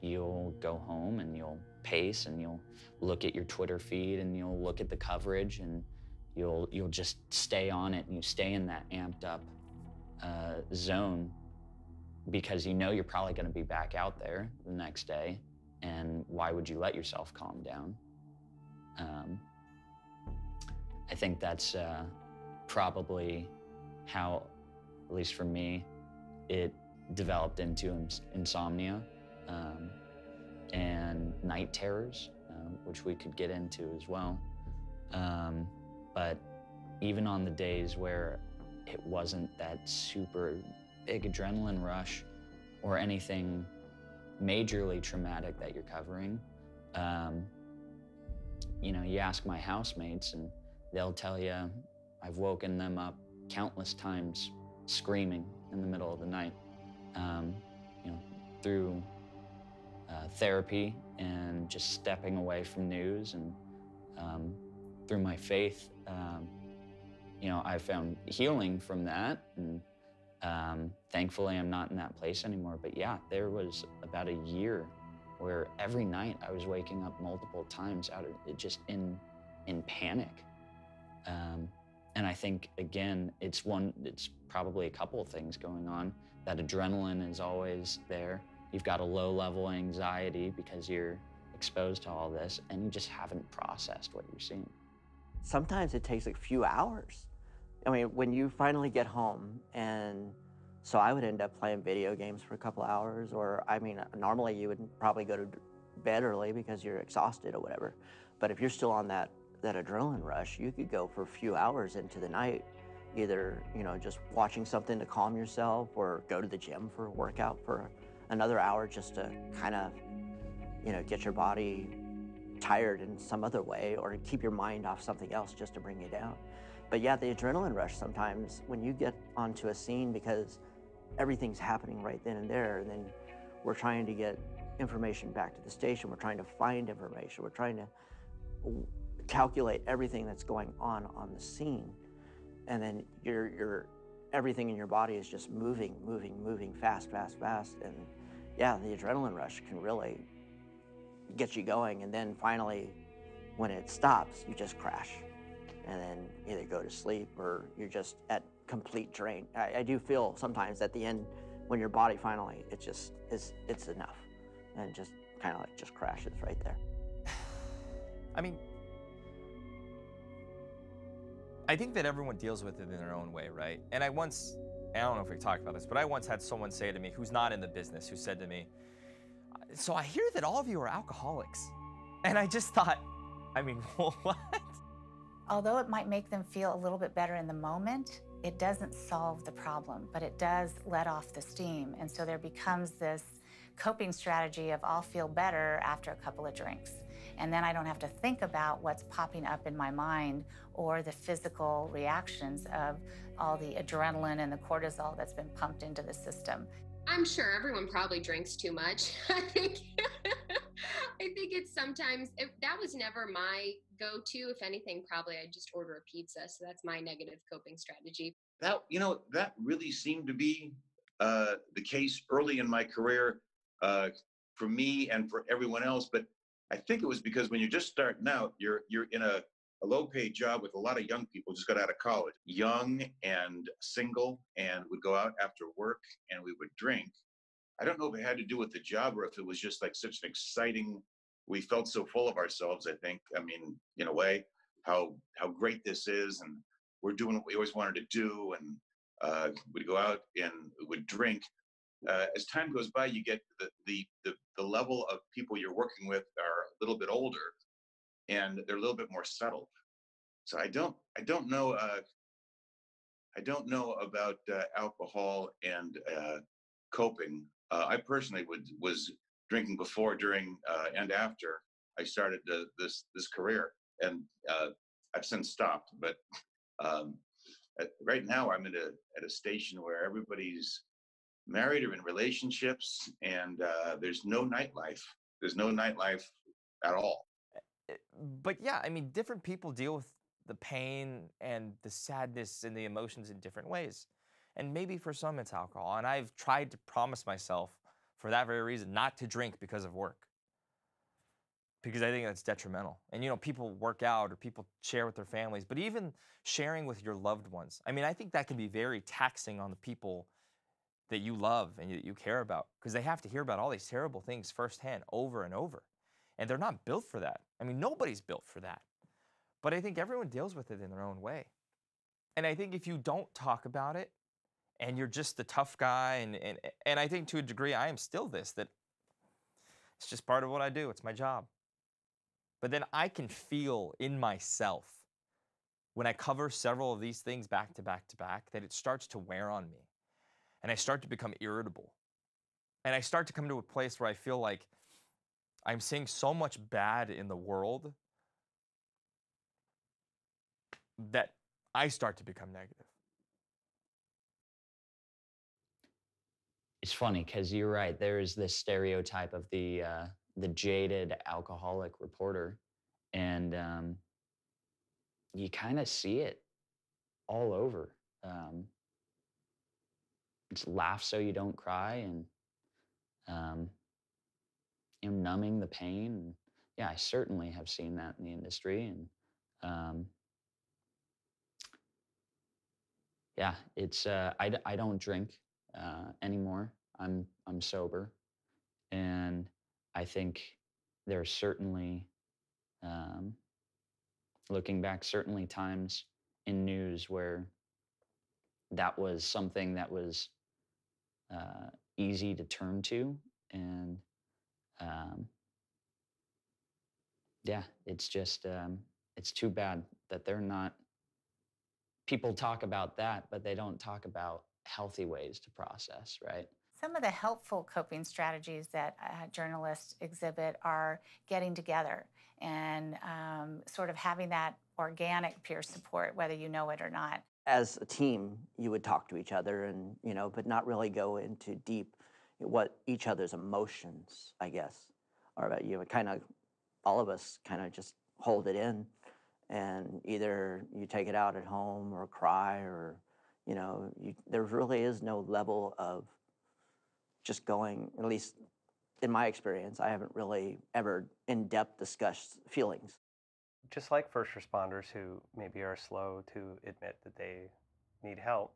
You'll go home and you'll pace and you'll look at your Twitter feed and you'll look at the coverage and you'll just stay on it, and you stay in that amped up zone, because you know you're probably going to be back out there the next day, and why would you let yourself calm down? I think that's probably how, at least for me, it developed into insomnia and night terrors, which we could get into as well. But even on the days where it wasn't that super big adrenaline rush or anything majorly traumatic that you're covering, you ask my housemates and they'll tell you, I've woken them up countless times screaming in the middle of the night, through therapy and just stepping away from news. And through my faith, you know, I found healing from that. And thankfully, I'm not in that place anymore. But yeah, there was about a year where every night I was waking up multiple times out of just in panic. And I think, again, it's probably a couple of things going on. That adrenaline is always there. You've got a low-level anxiety because you're exposed to all this, and you just haven't processed what you're seeing. Sometimes it takes a few hours. I mean, when you finally get home, and so I would end up playing video games for a couple hours, or, I mean, normally you would probably go to bed early because you're exhausted or whatever, but if you're still on that adrenaline rush, you could go for a few hours into the night, either, you know, just watching something to calm yourself, or go to the gym for a workout for another hour just to kind of, you know, get your body tired in some other way, or keep your mind off something else just to bring you down. But yeah, the adrenaline rush sometimes when you get onto a scene, because everything's happening right then and there, and then we're trying to get information back to the station, we're trying to find information, we're trying to calculate everything that's going on the scene, and then you're everything in your body is just moving fast, and yeah, the adrenaline rush can really get you going, and then finally, when it stops, you just crash, and then either go to sleep or you're just at complete drain. I do feel sometimes at the end, when your body finally, it just is, it's enough, and just kind of like just crashes right there. I mean, I think that everyone deals with it in their own way, right? And I don't know if we talked about this, but I once had someone say to me, who's not in the business, who said to me, so I hear that all of you are alcoholics. And I just thought, I mean, what? Although it might make them feel a little bit better in the moment, it doesn't solve the problem, but it does let off the steam. And so there becomes this coping strategy of I'll feel better after a couple of drinks. And then I don't have to think about what's popping up in my mind or the physical reactions of all the adrenaline and the cortisol that's been pumped into the system. I'm sure everyone probably drinks too much. I think it's sometimes, that was never my go-to. If anything, probably I'd just order a pizza. So that's my negative coping strategy. That, you know, that really seemed to be the case early in my career for me and for everyone else. But I think it was because when you're just starting out, you're in a low-paid job with a lot of young people just got out of college, young and single, and would go out after work and we would drink. I don't know if it had to do with the job or if it was just like such an exciting, we felt so full of ourselves, I think. I mean, in a way, how great this is, and we're doing what we always wanted to do, and we'd go out and would drink. As time goes by, you get the level of people you're working with are a little bit older, and they're a little bit more settled. So I don't know about alcohol and coping. I personally was drinking before, during, and after I started this career, and I've since stopped. But right now I'm at a station where everybody's married or in relationships, and there's no nightlife. There's no nightlife at all. But yeah, I mean, different people deal with the pain and the sadness and the emotions in different ways. And maybe for some it's alcohol. And I've tried to promise myself for that very reason not to drink because of work. Because I think that's detrimental. And you know, people work out or people share with their families, but even sharing with your loved ones. I mean, I think that can be very taxing on the people that you love and that you care about, because they have to hear about all these terrible things firsthand over and over. And they're not built for that. I mean, nobody's built for that. But I think everyone deals with it in their own way. And I think if you don't talk about it, and you're just the tough guy, and I think to a degree I am still this, that it's just part of what I do, it's my job. But then I can feel in myself, when I cover several of these things back to back to back, that it starts to wear on me. And I start to become irritable. And I start to come to a place where I feel like I'm seeing so much bad in the world that I start to become negative. It's funny because you're right. There is this stereotype of the jaded alcoholic reporter, and you kind of see it all over. It's laugh so you don't cry, and you know, numbing the pain. And, yeah, I certainly have seen that in the industry, and yeah, it's I don't drink anymore. I'm sober, and I think there's certainly, looking back, certainly times in news where that was something that was easy to turn to, and yeah, it's just it's too bad that they're not. People talk about that, but they don't talk about healthy ways to process, right? Some of the helpful coping strategies that journalists exhibit are getting together and sort of having that organic peer support, whether you know it or not. As a team, you would talk to each other and, you know, but not really go into deep what each other's emotions, I guess, are about. You know, kind of, all of us kind of just hold it in, and either you take it out at home or cry or, you know, there really is no level of just going, at least in my experience, I haven't really ever in-depth discussed feelings. Just like first responders who maybe are slow to admit that they need help,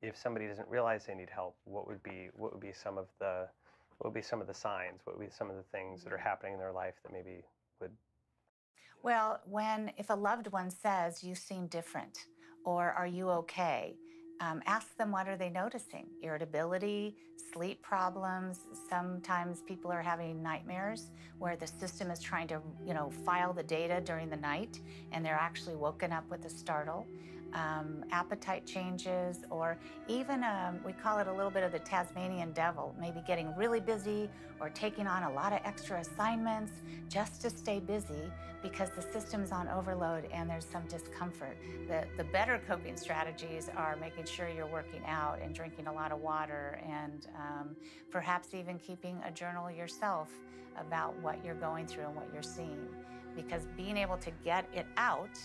if somebody doesn't realize they need help, what would be some of the signs? What would be some of the things that are happening in their life that maybe would? Well, if a loved one says, "You seem different," or "Are you okay?" Ask them what are they noticing. Irritability, sleep problems. Sometimes people are having nightmares where the system is trying to, you know, file the data during the night, and they're actually woken up with a startle. Appetite changes, or even, we call it a little bit of the Tasmanian devil, maybe getting really busy or taking on a lot of extra assignments just to stay busy because the system's on overload and there's some discomfort. The better coping strategies are making sure you're working out and drinking a lot of water, and perhaps even keeping a journal yourself about what you're going through and what you're seeing, because being able to get it out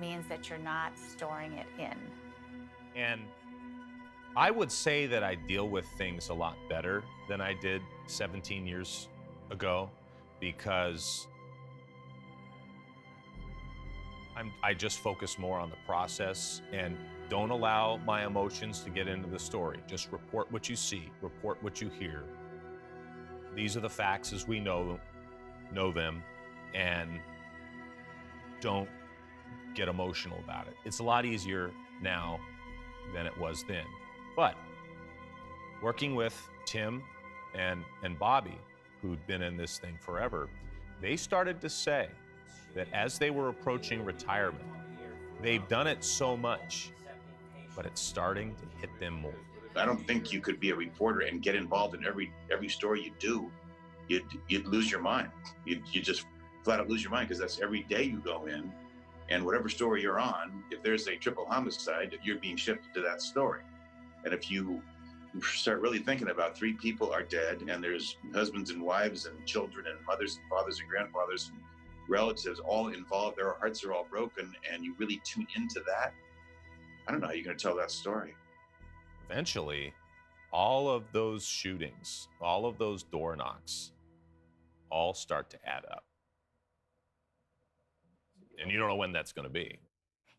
means that you're not storing it in. And I would say that I deal with things a lot better than I did 17 years ago, because I just focus more on the process and don't allow my emotions to get into the story. Just report what you see, report what you hear. These are the facts as we know them, and don't get emotional about it. It's a lot easier now than it was then. But working with Tim and Bobby, who'd been in this thing forever, they started to say that as they were approaching retirement, they've done it so much, but it's starting to hit them more. I don't think you could be a reporter and get involved in every story you do. You'd lose your mind. You just flat out lose your mind, because that's every day you go in. And whatever story you're on, if there's a triple homicide, you're being shifted to that story. And if you start really thinking about three people are dead, and there's husbands and wives and children and mothers and fathers and grandfathers and relatives all involved, their hearts are all broken, and you really tune into that, I don't know how you're going to tell that story. Eventually, all of those shootings, all of those door knocks, all start to add up. And you don't know when that's going to be.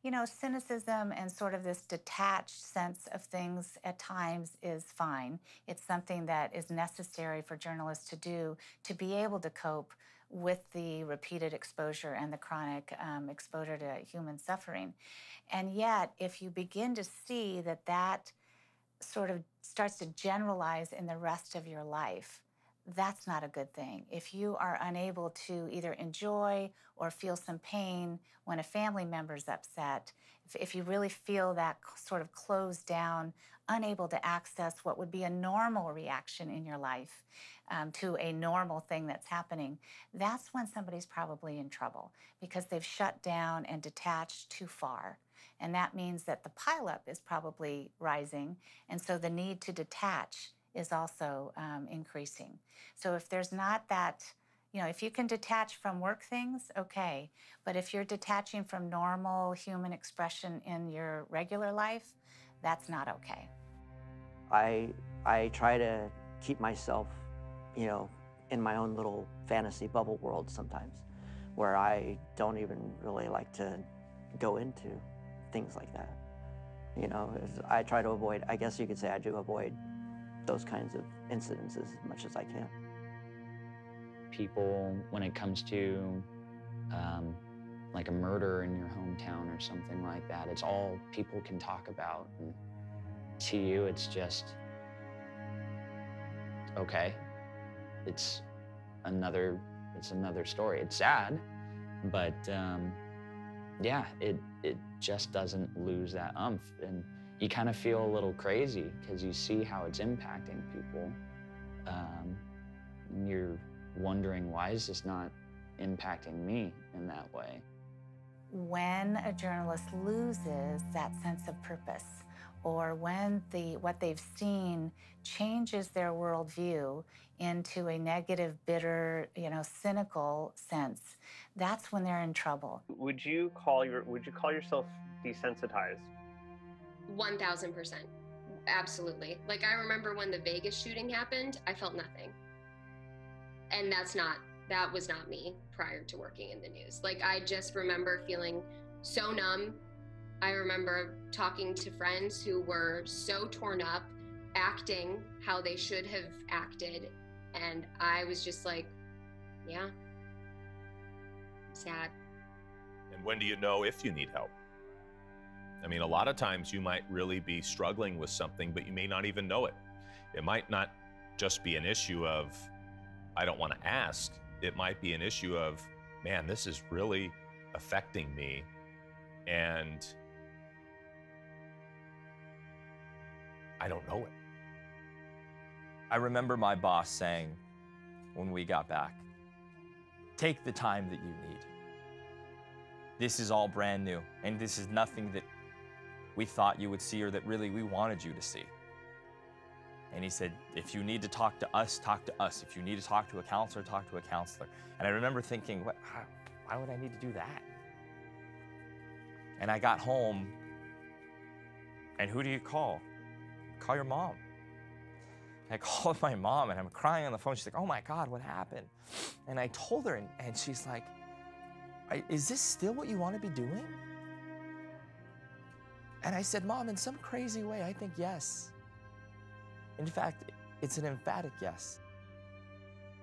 You know, cynicism and sort of this detached sense of things at times is fine. It's something that is necessary for journalists to do to be able to cope with the repeated exposure and the chronic exposure to human suffering. And yet, if you begin to see that sort of starts to generalize in the rest of your life, that's not a good thing. If you are unable to either enjoy or feel some pain when a family member's upset, if you really feel that sort of closed down, unable to access what would be a normal reaction in your life to a normal thing that's happening, that's when somebody's probably in trouble, because they've shut down and detached too far. And that means that the pileup is probably rising, and so the need to detach is also increasing. So if there's not that, you know, if you can detach from work things, okay. But if you're detaching from normal human expression in your regular life, that's not okay. I try to keep myself, you know, in my own little fantasy bubble world sometimes, where I don't even really like to go into things like that. You know, I try to avoid, I guess you could say I do avoid those kinds of incidences as much as I can. People, when it comes to like a murder in your hometown or something like that, it's all people can talk about. And to you, it's just, okay. It's another story. It's sad, but yeah, it just doesn't lose that umph. And you kind of feel a little crazy because you see how it's impacting people. And you're wondering, why is this not impacting me in that way? When a journalist loses that sense of purpose, or when what they've seen changes their worldview into a negative, bitter, you know, cynical sense, that's when they're in trouble. Would you call yourself desensitized? 1,000%, absolutely. Like, I remember when the Vegas shooting happened, I felt nothing, and that was not me prior to working in the news. Like, I just remember feeling so numb. I remember talking to friends who were so torn up, acting how they should have acted. And I was just like, yeah, sad. And when do you know if you need help? I mean, a lot of times you might really be struggling with something, but you may not even know it. It might not just be an issue of, I don't want to ask. It might be an issue of, man, this is really affecting me. And I don't know it. I remember my boss saying when we got back, take the time that you need. This is all brand new, and this is nothing that we thought you would see or that really we wanted you to see. And he said, if you need to talk to us, talk to us. If you need to talk to a counselor, talk to a counselor. And I remember thinking, what, why would I need to do that? And I got home, and who do you call? Call your mom. I called my mom, and I'm crying on the phone. She's like, oh my God, what happened? And I told her, and she's like, is this still what you want to be doing? And I said, Mom, in some crazy way, I think yes. In fact, it's an emphatic yes.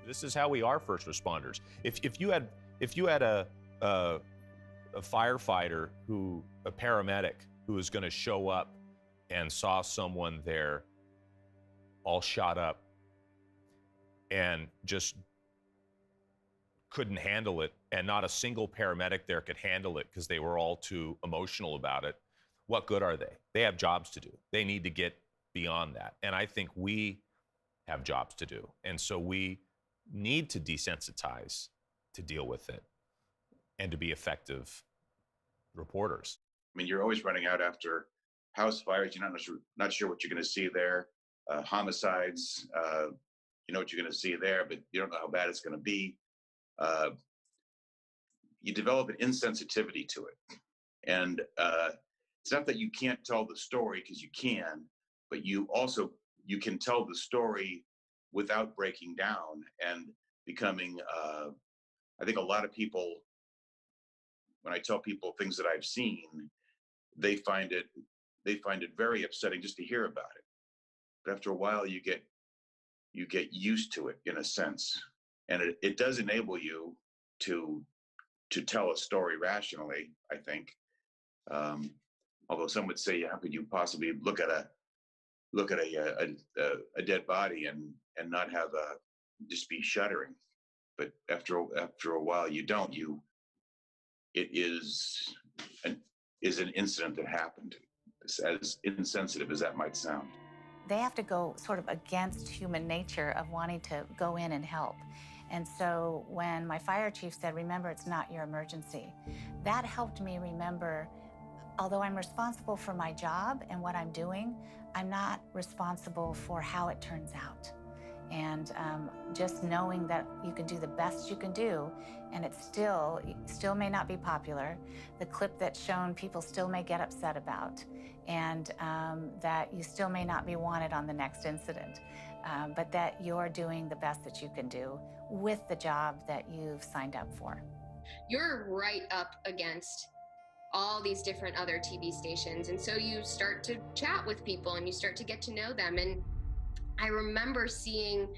This is how we are first responders. If you had a firefighter a paramedic who was gonna show up and saw someone there all shot up and just couldn't handle it, and not a single paramedic there could handle it because they were all too emotional about it, what good are they? They have jobs to do. They need to get beyond that. And I think we have jobs to do. And so we need to desensitize to deal with it and to be effective reporters. I mean, you're always running out after house fires. You're not sure what you're going to see there. Homicides, you know what you're going to see there, but you don't know how bad it's going to be. You develop an insensitivity to it. And it's not that you can't tell the story, because you can, but you can tell the story without breaking down and becoming, I think a lot of people, when I tell people things that I've seen, they find it very upsetting just to hear about it. But after a while, you get used to it in a sense, and it does enable you to tell a story rationally, I think. Although some would say, how could you possibly look at a dead body and not have just be shuddering? But after a while, you don't. It is an incident that happened, as insensitive as that might sound. They have to go sort of against human nature of wanting to go in and help. And so when my fire chief said, remember, it's not your emergency, that helped me remember Although I'm responsible for my job and what I'm doing, I'm not responsible for how it turns out. And just knowing that you can do the best you can do, and it still may not be popular. The clip that's shown, people still may get upset about, and that you still may not be wanted on the next incident, but that you're doing the best that you can do with the job that you've signed up for. You're right up against all these different other TV stations, and so you start to chat with people and you start to get to know them. And I remember seeing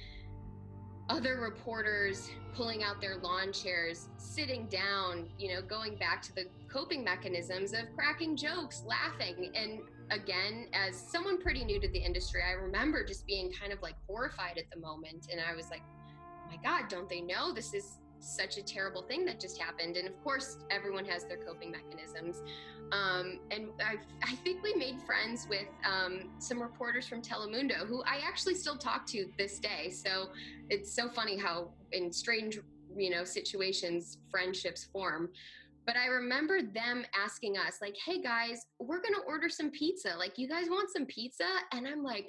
other reporters pulling out their lawn chairs, sitting down, you know, going back to the coping mechanisms of cracking jokes, laughing. And again, as someone pretty new to the industry, I remember just being kind of like horrified at the moment. And I was like, oh my God, don't they know this is such a terrible thing that just happened? And of course, everyone has their coping mechanisms. And I think we made friends with some reporters from Telemundo, who I actually still talk to this day. So it's so funny how in strange, you know, situations, friendships form. But I remember them asking us like, hey guys, we're going to order some pizza. Like, you guys want some pizza? And I'm like,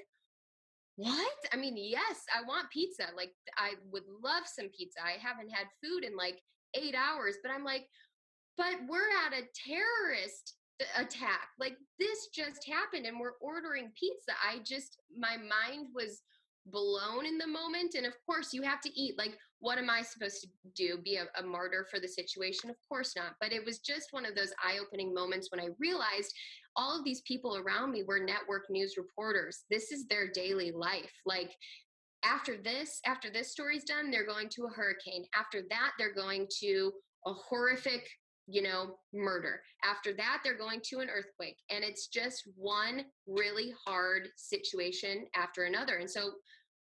what? I mean, yes, I want pizza. Like, I would love some pizza. I haven't had food in like 8 hours, but I'm like, but we're at a terrorist attack. Like, this just happened and we're ordering pizza. My mind was blown in the moment. And of course you have to eat. Like, what am I supposed to do? Be a martyr for the situation? Of course not. But it was just one of those eye-opening moments when I realized all of these people around me were network news reporters. This is their daily life. Like, after this story's done, they're going to a hurricane. After that, they're going to a horrific, you know, murder. After that, they're going to an earthquake. And it's just one really hard situation after another. And so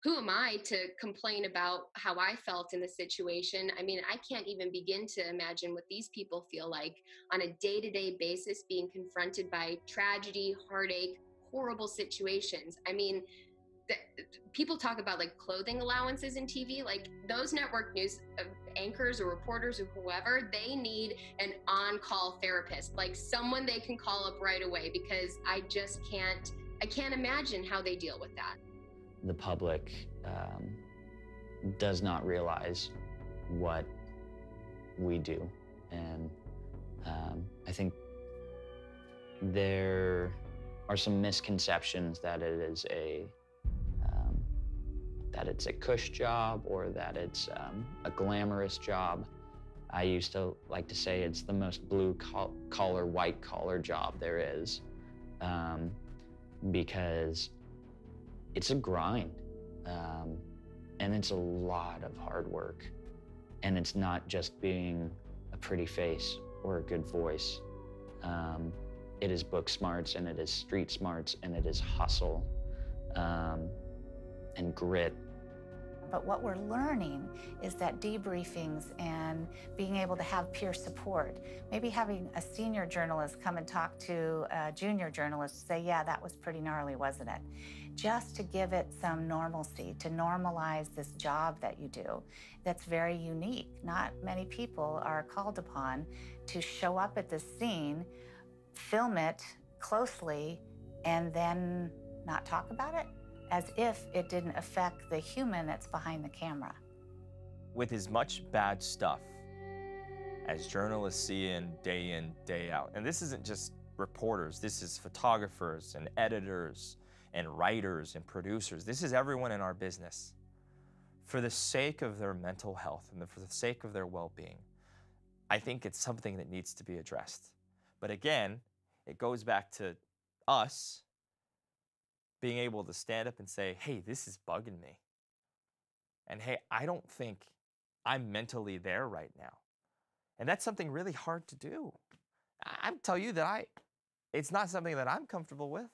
who am I to complain about how I felt in the situation? I mean, I can't even begin to imagine what these people feel like on a day-to-day basis, being confronted by tragedy, heartache, horrible situations. I mean, people talk about like clothing allowances in TV, like those network news anchors or reporters or whoever, they need an on-call therapist, like someone they can call up right away, because I can't imagine how they deal with that. The public does not realize what we do. And I think there are some misconceptions that it is a cush job, or that it's a glamorous job. I used to like to say it's the most blue-collar, white-collar job there is, because it's a grind, and it's a lot of hard work. And it's not just being a pretty face or a good voice. It is book smarts, and it is street smarts, and it is hustle. And grit. But what we're learning is that debriefings and being able to have peer support, maybe having a senior journalist come and talk to a junior journalist and say, yeah, that was pretty gnarly, wasn't it? Just to give it some normalcy, to normalize this job that you do that's very unique. Not many people are called upon to show up at this scene, film it closely, and then not talk about it, as if it didn't affect the human that's behind the camera. With as much bad stuff as journalists see in, day out, and this isn't just reporters, this is photographers and editors and writers and producers, this is everyone in our business. For the sake of their mental health and for the sake of their well-being, I think it's something that needs to be addressed. But again, it goes back to us being able to stand up and say, hey, this is bugging me. And hey, I don't think I'm mentally there right now. And that's something really hard to do. I'll tell you that it's not something that I'm comfortable with,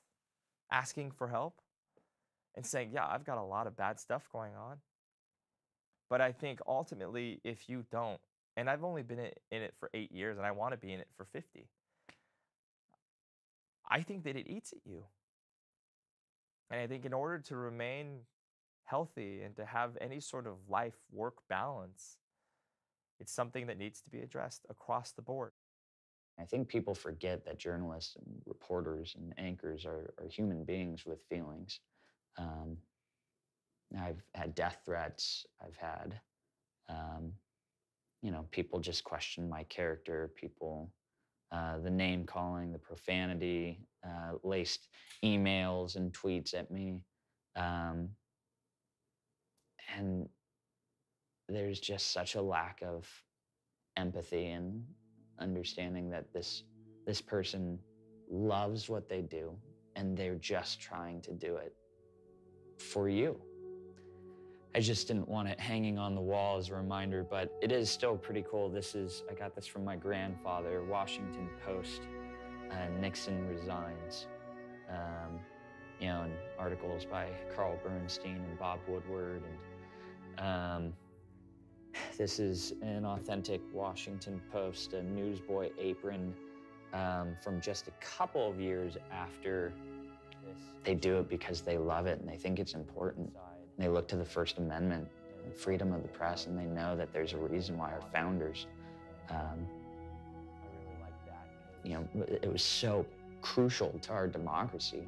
asking for help and saying, yeah, I've got a lot of bad stuff going on. But I think ultimately, if you don't, and I've only been in it for 8 years and I want to be in it for 50, I think that it eats at you. And I think in order to remain healthy and to have any sort of life-work balance, it's something that needs to be addressed across the board. I think people forget that journalists and reporters and anchors are human beings with feelings. I've had death threats. I've had, you know, people just question my character. People, the name calling, the profanity, laced emails and tweets at me. And there's just such a lack of empathy and understanding that this person loves what they do and they're just trying to do it for you. I just didn't want it hanging on the wall as a reminder, but it is still pretty cool. I got this from my grandfather, Washington Post, Nixon resigns. You know, and articles by Carl Bernstein and Bob Woodward. And this is an authentic Washington Post, a newsboy apron from just a couple of years after. They do it because they love it and they think it's important. And they look to the First Amendment, and freedom of the press, and they know that there's a reason why our founders, you know, it was so crucial to our democracy.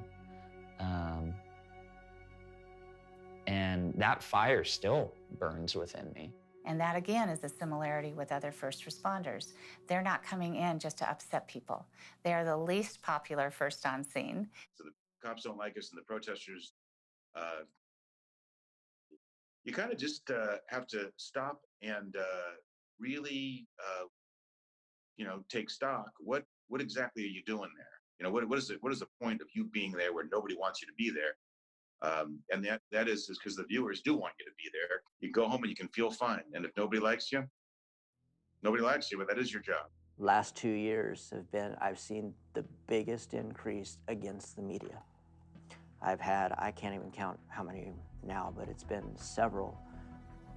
And that fire still burns within me. And that, again, is the similarity with other first responders. They're not coming in just to upset people. They are the least popular first on scene. So the cops don't like us and the protesters, you kind of just have to stop and really, you know, take stock. What exactly are you doing there? You know, what is the point of you being there where nobody wants you to be there? And that is because the viewers do want you to be there. You go home and you can feel fine. And if nobody likes you, nobody likes you, but that is your job. Last 2 years have been, I've seen the biggest increase against the media. I've had, I can't even count how many now, but it's been several.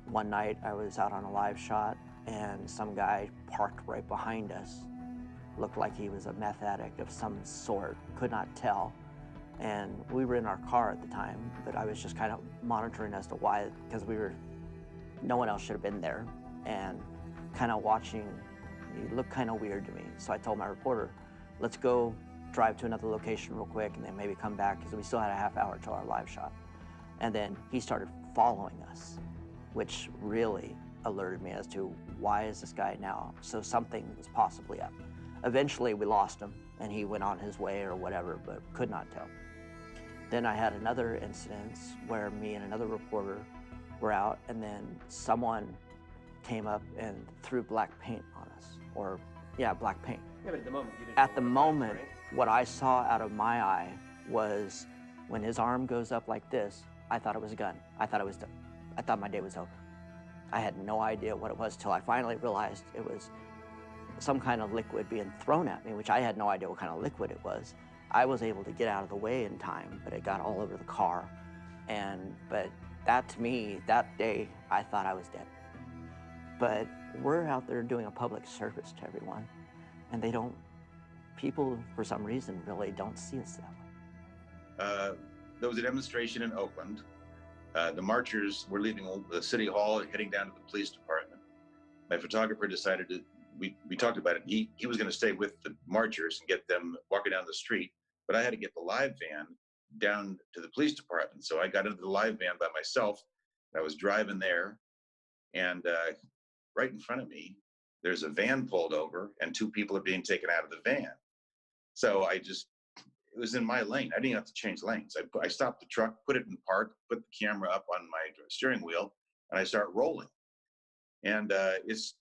One night I was out on a live shot and some guy parked right behind us. Looked like he was a meth addict of some sort, could not tell. And we were in our car at the time, but I was just kind of monitoring as to why, because no one else should have been there, and kind of watching. He looked kind of weird to me. So I told my reporter, let's go drive to another location real quick and then maybe come back, because we still had a half hour till our live shot. And then he started following us, which really alerted me as to why is this guy now? So something was possibly up. Eventually we lost him and he went on his way or whatever, but could not tell. Then I had another incident where me and another reporter were out, and then someone came up and threw black paint on us, or yeah, black paint. Yeah, but at the moment, what I saw out of my eye was when his arm goes up like this, I thought it was a gun. I thought it was done. I thought my day was over. I had no idea what it was till I finally realized it was some kind of liquid being thrown at me, which I had no idea what kind of liquid it was. I was able to get out of the way in time, but it got all over the car. But that, to me, that day, I thought I was dead. But we're out there doing a public service to everyone, and they don't, people for some reason really don't see us that way. There was a demonstration in Oakland. The marchers were leaving the city hall and heading down to the police department. My photographer decided to, we talked about it. He was going to stay with the marchers and get them walking down the street, but I had to get the live van down to the police department. So I got into the live van by myself. I was driving there, and right in front of me, there's a van pulled over and two people are being taken out of the van. So it was in my lane. I didn't have to change lanes. I stopped the truck, put it in park, put the camera up on my steering wheel, and I start rolling. And it's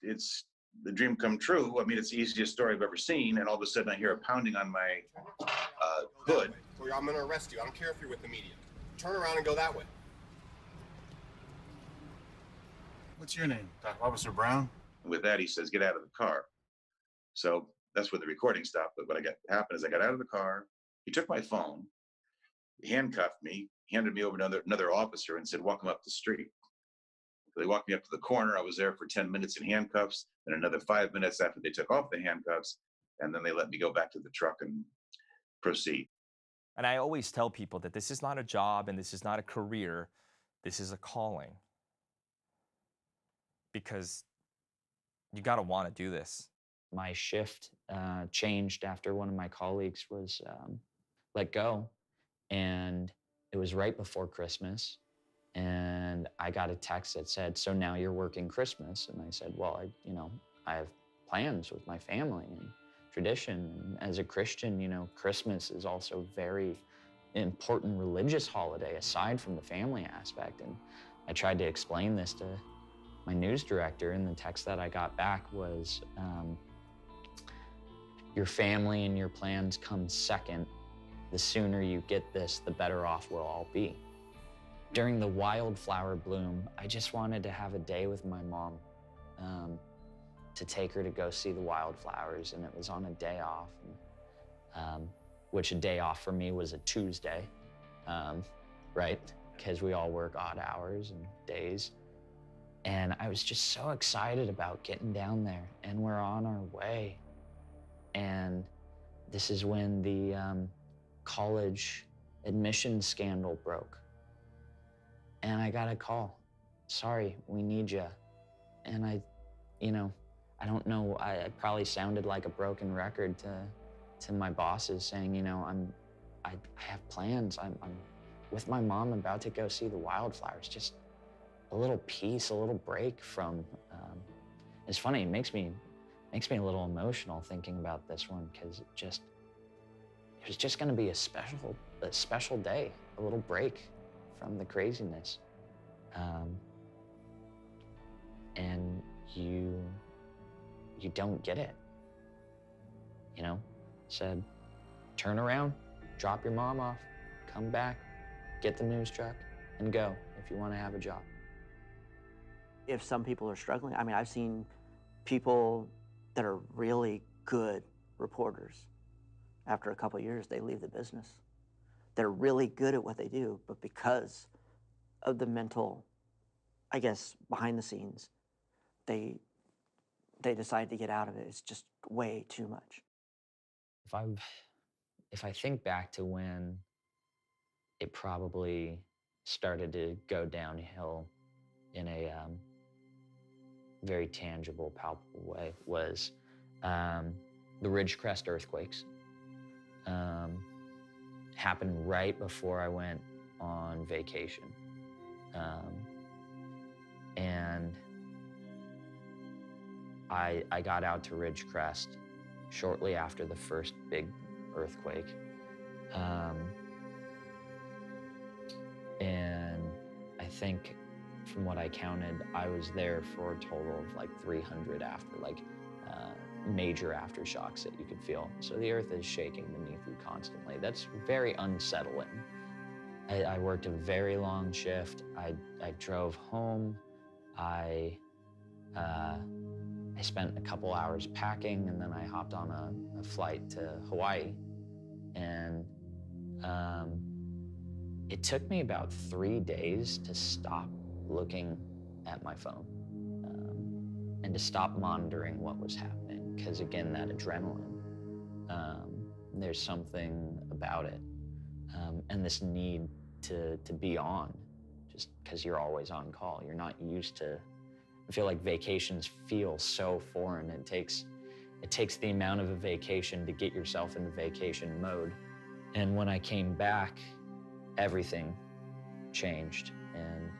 the dream come true. I mean, it's the easiest story I've ever seen, and all of a sudden I hear a pounding on my hood. I'm going to arrest you. I don't care if you're with the media. Turn around and go that way. What's your name? Officer Brown? And with that, he says, get out of the car. So that's where the recording stopped, but what happened is I got out of the car. He took my phone, handcuffed me, handed me over to another officer and said, walk him up the street. So they walked me up to the corner. I was there for 10 minutes in handcuffs, and another 5 minutes after they took off the handcuffs, and then they let me go back to the truck and proceed. And I always tell people that this is not a job and this is not a career. This is a calling. Because you gotta wanna do this. My shift changed after one of my colleagues was let go, and it was right before Christmas. And I got a text that said, "So now you're working Christmas?" And I said, "Well, I have plans with my family and tradition. And as a Christian, Christmas is also very important religious holiday aside from the family aspect." And I tried to explain this to my news director, and the text that I got back was, "Your family and your plans come second. The sooner you get this, the better off we'll all be." During the wildflower bloom, I just wanted to have a day with my mom, to take her to go see the wildflowers, and it was on a day off, which a day off for me was a Tuesday, right? Because we all work odd hours and days. And I was just so excited about getting down there, and we're on our way. And this is when the college admission scandal broke. And I got a call, "Sorry, we need you." And I don't know, I probably sounded like a broken record to my bosses, saying, I have plans. I'm with my mom, about to go see the wildflowers. Just a little peace, a little break from, it's funny, it makes me a little emotional thinking about this one, because it was just gonna be a special day, a little break from the craziness. And you don't get it, Said, "Turn around, drop your mom off, come back, get the news truck, and go if you want to have a job." If some people are struggling, I've seen people that are really good reporters. After a couple of years, they leave the business. They're really good at what they do, but because of the mental, behind the scenes, they decide to get out of it. It's just way too much. If I think back to when it probably started to go downhill in a very tangible, palpable way, was the Ridgecrest earthquakes. Happened right before I went on vacation. And I got out to Ridgecrest shortly after the first big earthquake. And I think from what I counted, I was there for a total of 300 after, major aftershocks that you could feel. So the earth is shaking beneath you constantly. That's very unsettling. I worked a very long shift. I drove home. I spent a couple hours packing, and then I hopped on a flight to Hawaii. And it took me about 3 days to stop looking at my phone, and to stop monitoring what was happening. Because again, that adrenaline, there's something about it. And this need to be on, just because you're always on call. You're not used to, I feel like vacations feel so foreign. It takes the amount of a vacation to get yourself into vacation mode. And when I came back, everything changed, and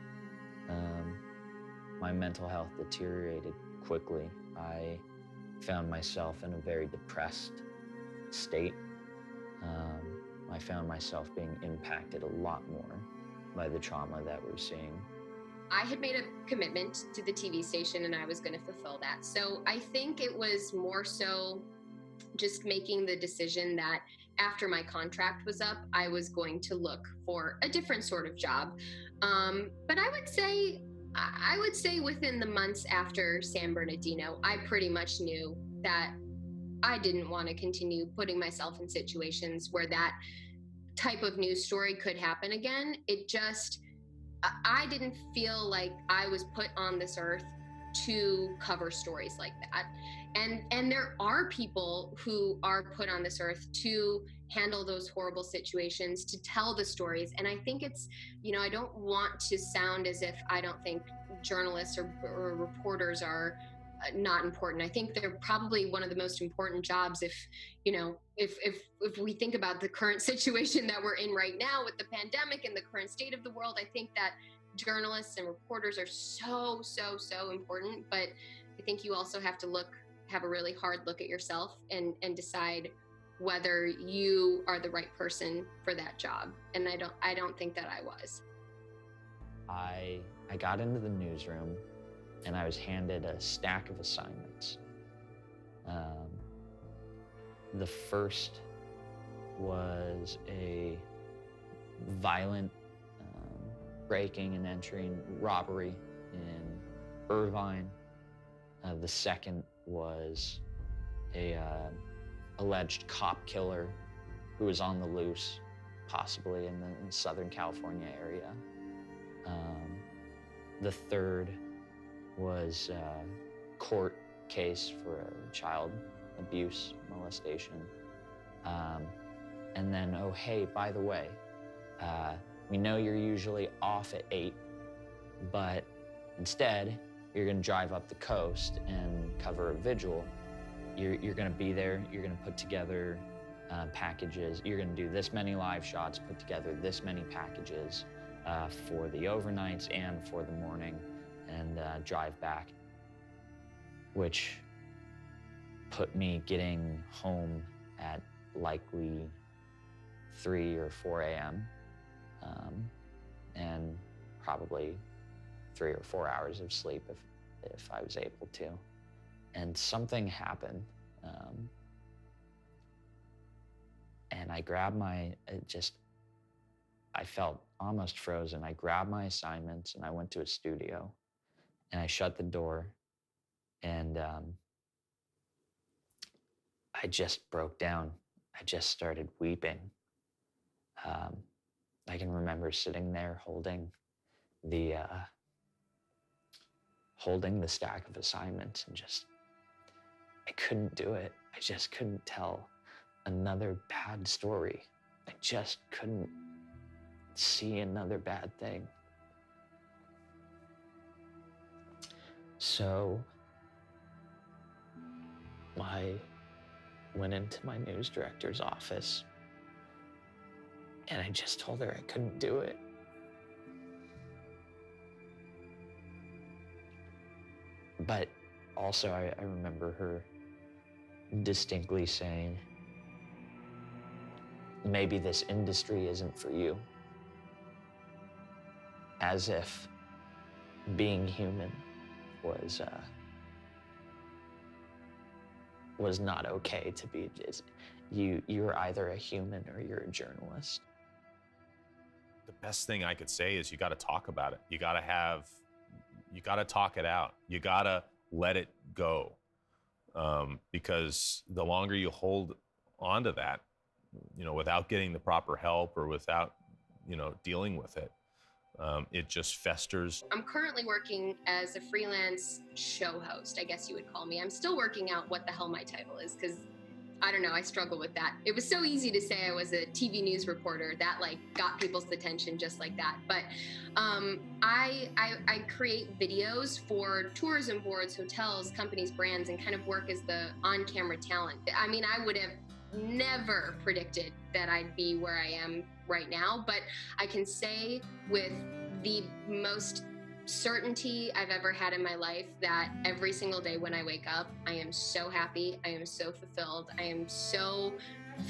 my mental health deteriorated quickly. I found myself in a very depressed state. I found myself being impacted a lot more by the trauma that we're seeing. I had made a commitment to the TV station, and I was going to fulfill that. So I think it was more so just making the decision that after my contract was up, I was going to look for a different sort of job. But I would say within the months after San Bernardino, I pretty much knew that I didn't want to continue putting myself in situations where that type of news story could happen again. I didn't feel like I was put on this earth to cover stories like that. And there are people who are put on this earth to handle those horrible situations, to tell the stories. And I think it's, I don't want to sound as if I don't think journalists or reporters are not important. I think they're probably one of the most important jobs if we think about the current situation that we're in right now with the pandemic and the current state of the world. I think that journalists and reporters are so important, but I think you also have to have a really hard look at yourself and decide whether you are the right person for that job. And I don't think that I was. I got into the newsroom and I was handed a stack of assignments. The first was a violent breaking and entering robbery in Irvine. The second was a alleged cop killer who was on the loose, possibly in the Southern California area. The third was a court case for a child abuse molestation. And then, oh, hey, by the way, we know you're usually off at 8, but instead, you're gonna drive up the coast and cover a vigil. You're gonna be there, you're gonna put together packages, you're gonna do this many live shots, put together this many packages for the overnights and for the morning, and drive back, which put me getting home at likely 3 or 4 a.m. And probably 3 or 4 hours of sleep if I was able to. And something happened. And I grabbed I felt almost frozen. I grabbed my assignments and I went to a studio and I shut the door and I just broke down. I just started weeping. I can remember sitting there holding the stack of assignments and just, I couldn't do it. I just couldn't tell another bad story. I just couldn't see another bad thing. So I went into my news director's office and I just told her I couldn't do it. But also I remember her distinctly saying, maybe this industry isn't for you. As if being human was not okay to be. You're either a human or you're a journalist. The best thing I could say is you gotta talk about it. You gotta talk it out. You gotta let it go. Because the longer you hold onto that, without getting the proper help or without, dealing with it, it just festers. I'm currently working as a freelance show host, I guess you would call me. I'm still working out what the hell my title is, because I don't know, I struggle with that. It was so easy to say I was a TV news reporter. That got people's attention just like that. But I create videos for tourism boards, hotels, companies, brands, and kind of work as the on-camera talent. I mean, I would have never predicted that I'd be where I am right now, but I can say with the most certainty I've ever had in my life that every single day when I wake up, I am so happy, I am so fulfilled, I am so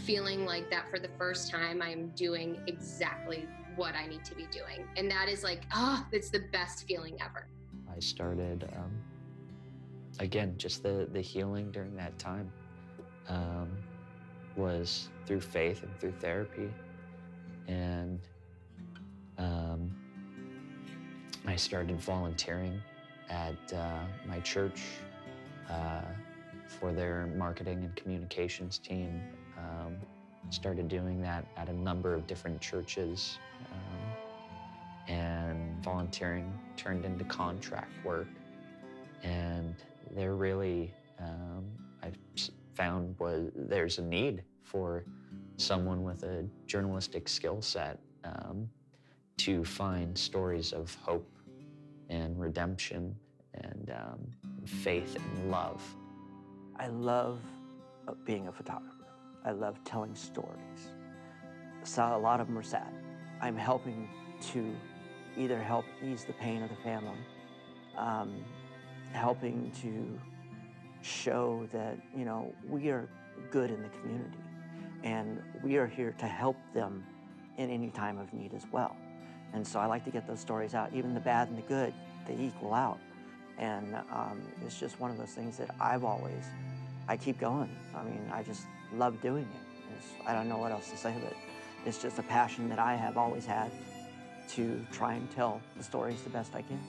feeling like that for the first time I'm doing exactly what I need to be doing. And that is it's the best feeling ever. I started, again, just the healing during that time was through faith and through therapy. And I started volunteering at my church for their marketing and communications team. Started doing that at a number of different churches. And volunteering turned into contract work. And there really, I found there's a need for someone with a journalistic skill set to find stories of hope and redemption and faith and love. I love being a photographer. I love telling stories. So a lot of them are sad. I'm helping to either help ease the pain of the family, helping to show that, you know, we are good in the community and we are here to help them in any time of need as well. And so I like to get those stories out, even the bad and the good, they equal out. And it's just one of those things that I keep going. I mean, I just love doing it. I don't know what else to say, but it's just a passion that I have always had to try and tell the stories the best I can.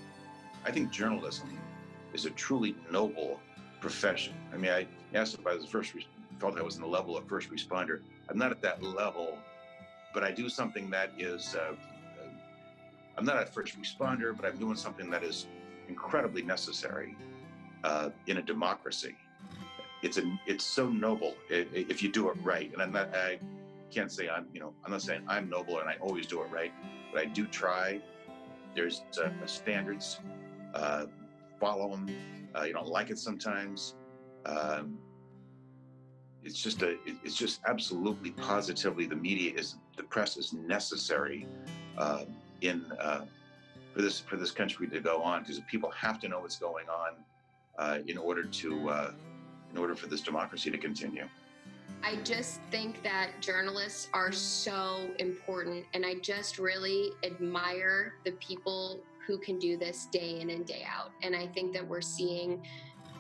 I think journalism is a truly noble profession. I mean, I asked if I was felt I was in the level of first responder. I'm not at that level, but I do something that is, I'm not a first responder, but I'm doing something that is incredibly necessary in a democracy. It's so noble if you do it right. And I can't say I'm not saying I'm noble and I always do it right, but I do try. There's standards, follow them. You don't like it sometimes. It's just absolutely positively the media the press is necessary for this country to go on, because people have to know what's going on in order for this democracy to continue. I just think that journalists are so important, and I just really admire the people who can do this day in and day out. And I think that we're seeing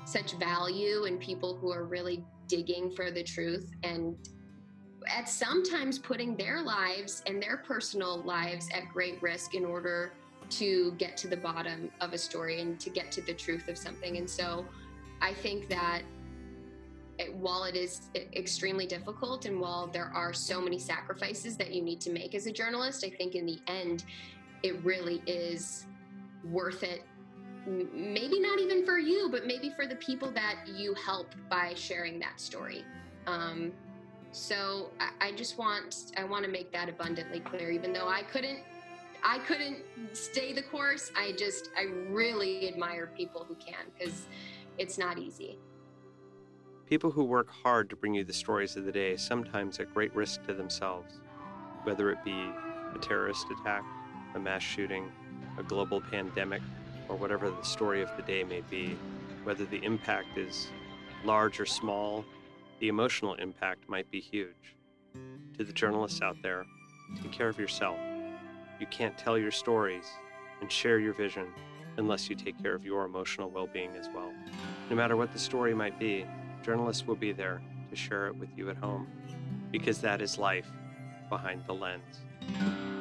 such value in people who are really digging for the truth and at sometimes putting their lives and their personal lives at great risk in order to get to the bottom of a story and to get to the truth of something. And so I think that while it is extremely difficult and while there are so many sacrifices that you need to make as a journalist, I think in the end, it really is worth it. Maybe not even for you, but maybe for the people that you help by sharing that story. So I want to make that abundantly clear, even though I couldn't stay the course. I really admire people who can, because it's not easy. People who work hard to bring you the stories of the day, sometimes at great risk to themselves, whether it be a terrorist attack, a mass shooting, a global pandemic, or whatever the story of the day may be. Whether the impact is large or small, the emotional impact might be huge. To the journalists out there, take care of yourself. You can't tell your stories and share your vision unless you take care of your emotional well-being as well. No matter what the story might be, journalists will be there to share it with you at home, because that is life behind the lens.